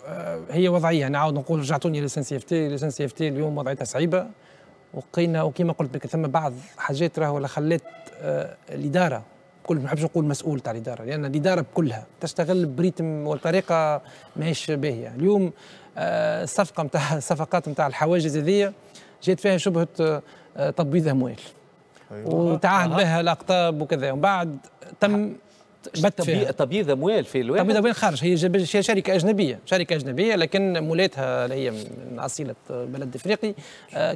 هي وضعيه، نعاود نقول رجعتوني للسنسيفتي، السنسيفتي اليوم وضعيتها صعيبه وقينا، وكما قلت لك ثم بعض حاجات راهو اللي خلات الاداره كل، ما نحبش نقول مسؤول تاع الاداره، لان يعني الاداره بكلها تشتغل بريتم والطريقه ماهيش باهيه. اليوم الصفقه نتاع الصفقات نتاع الحواجز هذيا جات فيها شبهه تبويض اموال، وتعاهد بها الاقطاب وكذا، ومن بعد تم تبييض اموال في الواحد. تبييض اموال خارج، هي شركه اجنبيه، شركه اجنبيه لكن مولاتها اللي هي من اصيله بلد افريقي،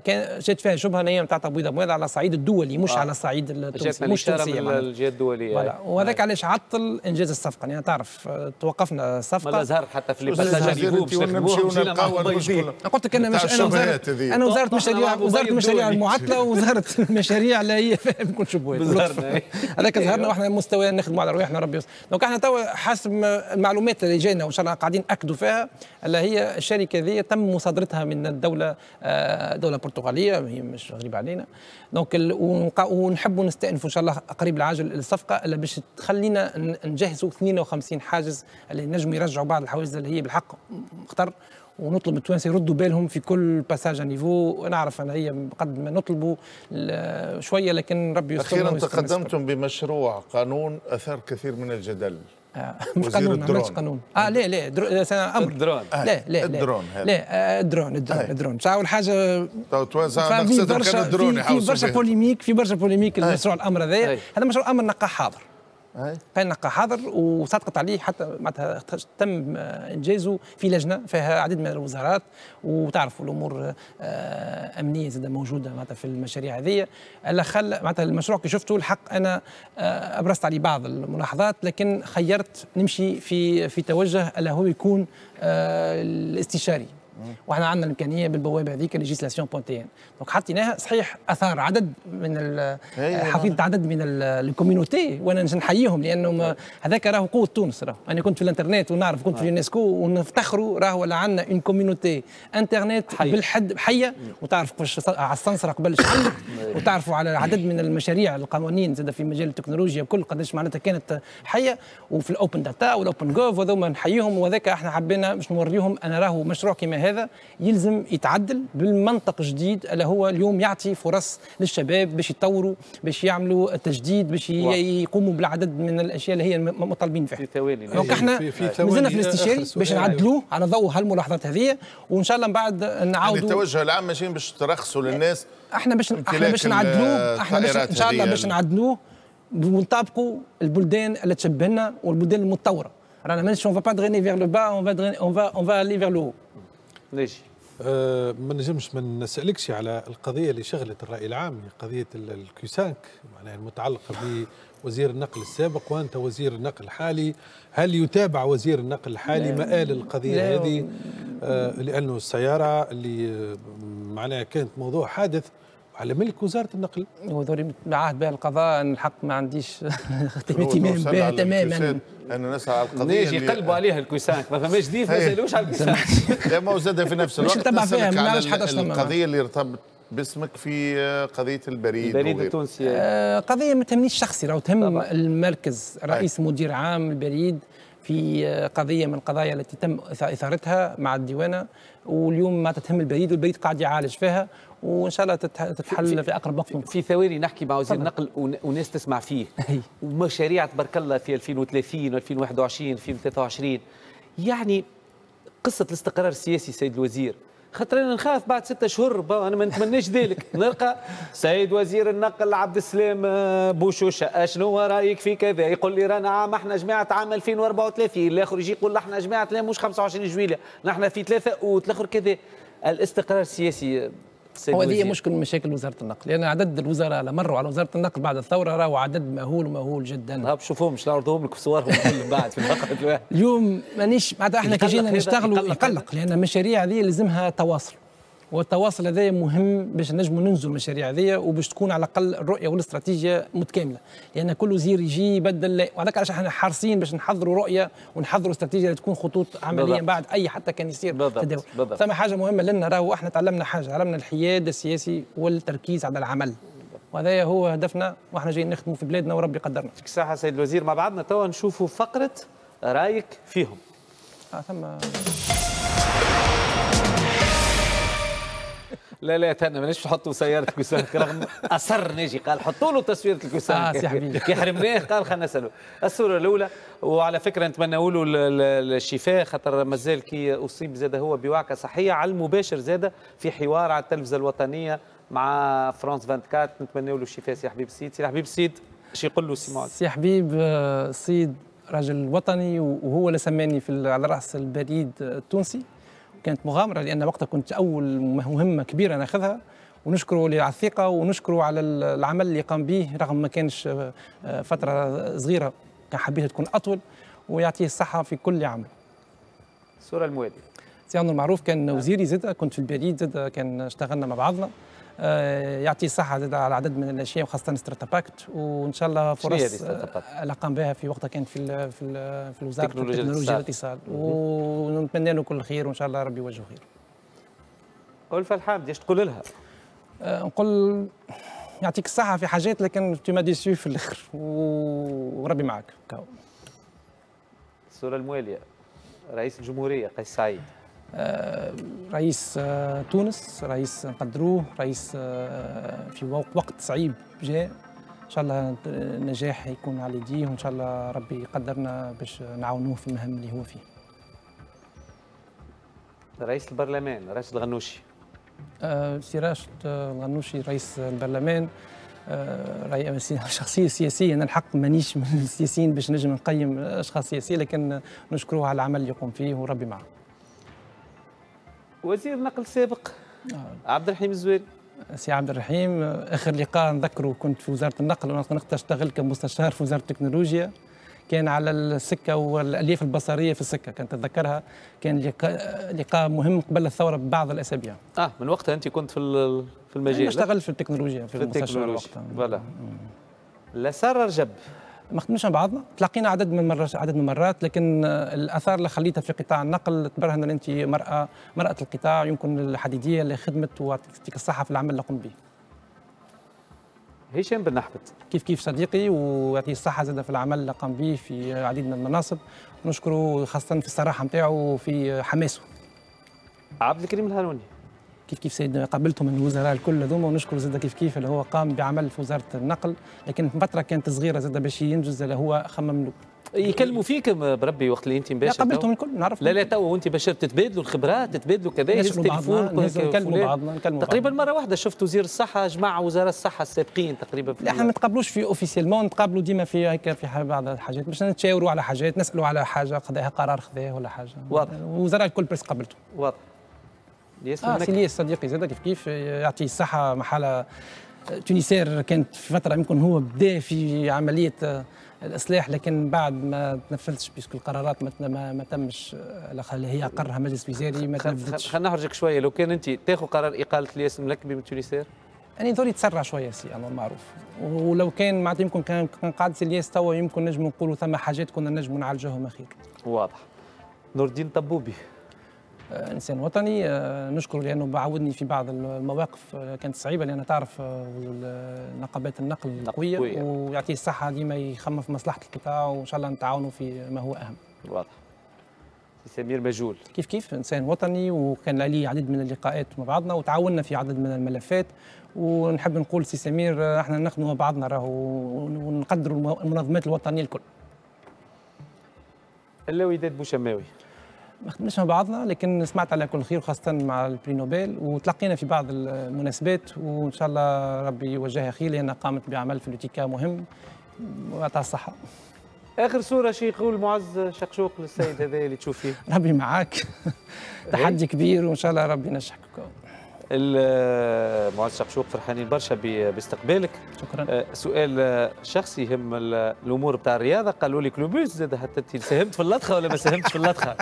كان جات فيها شبهه ان هي نتاع تبييض اموال على الصعيد الدولي مش على الصعيد التونسي، مش من الجهه الدوليه، وهذاك علاش عطل انجاز الصفقه. يعني تعرف توقفنا الصفقه ما زهر حتى في البلد. قلت لك انا وزاره مشاريع، وزاره المشاريع المعطله وزاره المشاريع اللي هي بكل شبهات، هذاك ظهرنا واحنا مستوى نخدموا على روحنا. ربي يستر. دونك احنا توا حسب المعلومات اللي جاينا وان شاء الله قاعدين ناكدوا فيها، اللي هي الشركه ذي تم مصادرتها من الدوله، دوله برتغاليه، هي مش غريبه علينا. دونك ونحبوا نستأنفوا ان شاء الله قريب العاجل الصفقه اللي باش تخلينا نجهزوا 52 حاجز اللي نجموا يرجعوا بعض الحواجز اللي هي بالحق خطر، ونطلب التوانسه يردوا بالهم في كل باساج نيفو. نعرف ان هي قد ما نطلبوا شويه لكن ربي يستر. اخيرا تقدمتم بمشروع قانون اثار كثير من الجدل. وزير الدرون. لا امر الدرون. لا الدرون هذا. لا الدرون الدرون اول حاجه توانسه نقصد كان الدرون يحوسوا. في برشا بوليميك، المشروع الامر هذا، مشروع امر نقا حاضر. كان نقا حاضر وسقط عليه حتى معناتها تم انجازه في لجنه فيها عديد من الوزارات، وتعرفوا الامور امنيه زاده موجوده معناتها في المشاريع هذه، اللي خلى معناتها المشروع كي شفته الحق انا ابرزت عليه بعض الملاحظات، لكن خيرت نمشي في توجه اللي هو يكون الاستشاري. واحنا عندنا الامكانيه بالبوابه هذيك ليجيسلاسيون بونتين، دونك حطيناها صحيح اثار عدد من حفيظه عدد من الكوميونيتي، وانا نحييهم لانه هذاك راهو قوه تونس. راهو انا كنت في الانترنت ونعرف كنت في اليونسكو ونفتخروا راهو ولا عندنا اون كوميونيتي انترنت بالحد حيه، وتعرف كيفاش على السنسره قبل شحال، وتعرفوا على عدد من المشاريع القوانين زاد في مجال التكنولوجيا كل قداش معناتها كانت حيه، وفي الاوبن داتا والاوبن جوف وذوما نحييهم. وذاك احنا حبينا باش نوريهم انا راهو مشروع كيما هذا يلزم يتعدل بالمنطق جديد اللي هو اليوم يعطي فرص للشباب باش يتطوروا، باش يعملوا تجديد، باش يقوموا بالعدد من الاشياء اللي هي مطالبين فيها. في ثواني دونك احنا مازلنا في الاستشاري باش نعدلوه على ضوء هالملاحظات هذه، وان شاء الله من بعد نعاودوا. يعني التوجه العام ماشيين باش ترخصوا للناس، احنا باش نعدلوه، ان شاء الله باش نعدلوه ونطابقوا البلدان اللي تشبهنا والبلدان المتطوره. رانا مانيش اون فا با دريني فيغ لو با، اون فا لي فيغ لو هو. ليش؟ ما نجمش ما نسألكش على القضية اللي شغلت الرأي العام، قضية الكيسانك معناها المتعلقة بوزير النقل السابق، وأنت وزير النقل الحالي، هل يتابع وزير النقل الحالي مآل القضية هذه؟ لأنه السيارة اللي معناها كانت موضوع حادث على ملك وزارة النقل، وذولي عهد بها القضاء. أن الحق ما عنديش اهتمام بها تماما، أنا نسعى على القضية اللي يقلبوا عليها الكوسانك، ما فماش ديف ما يسألوش على الكوسانك. لا ما هو زاد في نفس الوقت نتبع فيها، ما نعرفش حداش ثمة القضية اللي ارتبط باسمك في قضية البريد التونسي. قضية ما تهمنيش شخصي، راهو تهم المركز، رئيس مدير عام البريد، في قضية من القضايا التي تم إثارتها مع الديوانة، واليوم ما تتهم البريد، والبريد قاعد يعالج فيها، وان شاء الله تتحل في اقرب وقت. في ثواني نحكي مع وزير النقل وناس تسمع فيه، ومشاريع تبارك الله في 2030 و2021 2023. يعني قصه الاستقرار السياسي سيد الوزير خاطر انا نخاف بعد 6 اشهر انا ما نتمناش ذلك نلقى سيد وزير النقل عبد السلام بوشوشه اشنو رايك في كذا، يقول لي رانا عام احنا جماعه عام 2034، الاخر يجي يقول احنا جماعه لا مش 25 جويليه، نحن في 3 اوت، الاخر كذا. الاستقرار السياسي وهذه مشكل من مشاكل وزاره النقل، لان يعني عدد الوزراء اللي مروا على وزاره النقل بعد الثوره راهو عدد مهول جدا. ما بشوفهمش، لا نعرضهم لك في صورهم من بعد في الوقت الواحد. اليوم مانيش معناتها احنا كي جينا نشتغلوا يقلق، لان المشاريع هذه لازمها تواصل، والتواصل هذا مهم باش نجموا ننزلوا المشاريع هذه وباش تكون على الاقل الرؤيه والاستراتيجيه متكامله، لان كل وزير يجي يبدل، وهذاك علاش احنا حريصين باش نحضروا رؤيه ونحضروا استراتيجيه تكون خطوط عمليه بعد اي حتى كان يصير تداول. ثم حاجه مهمه لنا، راهو احنا تعلمنا حاجه، تعلمنا الحياد السياسي والتركيز على العمل، وهذا هو هدفنا واحنا جايين نخدموا في بلادنا وربي قدرنا. يعطيك الصحه سيد الوزير، مع بعضنا توا نشوفوا فقره رايك فيهم. ثم لا لا تهنا ماناش نحطوا سيارة الكوسانك، رغم أصر ناجي قال حطوا له تصويرة الكوسانك. سي حبيبي كي حرمناه قال خلينا نسألوا. الصورة الأولى، وعلى فكرة نتمنوا له الشفاء خاطر مازال كي أصيب زاد هو بوعكة صحية على المباشر، زاد في حوار على التلفزة الوطنية مع فرانس 24، نتمنوا له الشفاء سي حبيب الصيد. سي حبيب الصيد شي يقول له سي معز؟ سي حبيب الصيد راجل وطني، وهو اللي سماني على رأس البريد التونسي، كانت مغامرة لأن وقتها كنت أول مهمة كبيرة ناخذها، ونشكره على الثقة ونشكره على العمل اللي قام به رغم ما كانش فترة صغيرة، كان حبيتها تكون أطول، ويعطيه الصحة في كل عمل. الصورة الموالية، سي نور المعروف كان وزيري زادة، كنت في البريد زادة، كان اشتغلنا مع بعضنا، يعطيه الصحة زادة على عدد من الأشياء وخاصة ستارت اب اكت، وإن شاء الله فرص اللي قام بها في وقتها كانت في الوزارة التكنولوجيا والاتصال، ونتمنى له كل خير وإن شاء الله ربي يوجهه خير. ألفا الحامد ايش تقول لها؟ نقول يعطيك الصحة في حاجات لكن توما ديسيو في الآخر، وربي معك. الصورة الموالية، رئيس الجمهورية قيس سعيد. رئيس تونس، رئيس نقدروه، رئيس في وقت صعيب جاء، ان شاء الله النجاح يكون على يديه، وان شاء الله ربي يقدرنا باش نعاونوه في المهام اللي هو فيه. رئيس البرلمان راشد الغنوشي. سي راشد الغنوشي رئيس البرلمان شخصية سياسية، أنا الحق مانيش من السياسيين باش نجم نقيم أشخاص سياسية، لكن نشكروه على العمل اللي يقوم فيه وربي معه. وزير نقل سابق عبد الرحيم الزوير. سي عبد الرحيم اخر لقاء نذكره كنت في وزاره النقل، وانا كنت اشتغل كمستشار في وزاره التكنولوجيا، كان على السكه والالياف البصريه في السكه، كنت اتذكرها، كان لقاء مهم قبل الثوره ببعض الاسابيع. من وقتها انت كنت في المجال؟ انا اشتغل في التكنولوجيا في المستشفى وقتها. فوالا. لسار رجب ما خدمناش مع بعضنا، تلاقينا عدد من المرات، لكن الاثار اللي خليتها في قطاع النقل تبرهن ان انت مرأة القطاع، يمكن الحديديه اللي خدمت وتعطيك الصحه في العمل اللي قمت به. هشام بن كيف صديقي، ويعطيه الصحه زاده في العمل اللي قام به في العديد من المناصب، نشكره خاصه في الصراحه نتاعو وفي حماسه. عبد الكريم الهانوني. كيف سيدنا قابلتهم الوزراء الكل هذوما، ونشكر زاد كيف اللي هو قام بعمل في وزاره النقل، لكن فتره كانت صغيره زاد باش ينجز اللي هو خمم له. يكلموا فيك بربي وقت اللي انت مباشر قابلتهم الكل، نعرف لا تو وانت باشر تتبادلوا الخبرات، تتبادلوا كذا، نكلموا بعضنا تقريبا مره واحده. شفت وزير الصحه جماعه وزراء الصحه السابقين تقريبا، لا احنا ما نتقابلوش في اوفيسيلمون، نتقابلوا ديما في هكا في بعض الحاجات باش نتشاوروا على حاجات، نسالوا على حاجه قضاها قرار خذاه ولا حاجه. واضح. وزراء الكل بريس قابلتهم. واضح. سي إلياس صديقي زاد كيف يعطيه الصحة، محالة تونيسير كانت في فترة يمكن هو بدا في عملية الإصلاح، لكن بعد ما تنفذتش بيسكو القرارات ما تمش، هي أقرها مجلس وزاري ما تنفذتش. خلينا نحرجك شوية، لو كان أنت تاخذ قرار إقالة إلياس ملكبي من تونيسير؟ أنا ذولي تسرع شوية سي نور المعروف، ولو كان معناتها يمكن كان قاعدة إلياس توا يمكن نجموا نقولوا ثم حاجات كنا نجموا نعالجوهم أخير. واضح. نور الدين طبوبي. إنسان وطني، نشكره لأنه بعودني في بعض المواقف كانت صعيبة، لأنه تعرف نقابات النقل قوية، ويعطيه الصحة ديما يخمم في مصلحة القطاع، وإن شاء الله نتعاونوا في ما هو أهم. واضح. سمير مجول. كيف إنسان وطني، وكان لي عدد من اللقاءات مع بعضنا، وتعاوننا في عدد من الملفات، ونحب نقول سي سمير احنا نخدموا بعضنا راهو، ونقدروا المنظمات الوطنية الكل. الوداد بوشماوي. ما خدمناش مع بعضنا، لكن سمعت على كل خير وخاصة مع البري نوبل، وتلقينا في بعض المناسبات، وإن شاء الله ربي يوجهها خير لأنها قامت بعمل في الوتيكا مهم، ويعطيها الصحة. آخر صورة شي يقول معز شقشوق للسيد هذا اللي تشوف فيه؟ ربي معاك. تحدي كبير وإن شاء الله ربي ينجحكم. معز شقشوق فرحانين برشا باستقبالك. شكرا. سؤال شخصي يهم الامور بتاع الرياضه، قالوا لي كلوبوس زاد حتى انت ساهمت في اللطخه ولا ما ساهمتش في اللطخه؟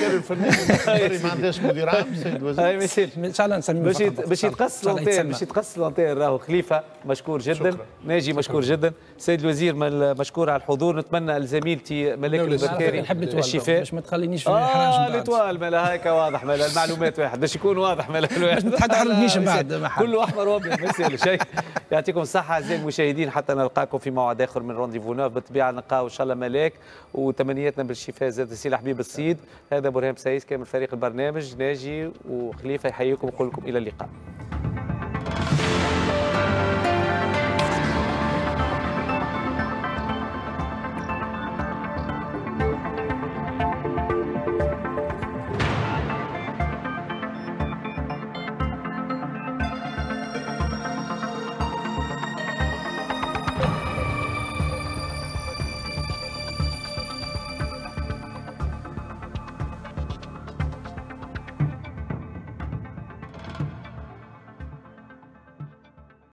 كان الفنان ما عندهاش مدير عام سيد وزير. ان شاء الله نسميه باش يتقص لونتير، باش يتقص لونتير. راهو خليفه مشكور جدا، ناجي مشكور جدا، سيد الوزير مشكور على الحضور. نتمنى لزميلتي ملاك البكاري الشفاء، باش ما تخلينيش في الحرام. الاطوال مالا هكا واضح، مالا المعلومات واحد باش يكون واضح. كله احمر وابيض ما يسالش شيء. يعطيكم الصحه اعزائي المشاهدين، حتى نلقاكم في موعد اخر من رونديفو 9. بالطبيعه نلقاو ان شاء الله ملاك، وتمنياتنا بالشفاء زاد السي حبيب الصيد. هذا برهام سايس كامل فريق البرنامج، ناجي وخليفه يحييكم ويقول لكم الى اللقاء.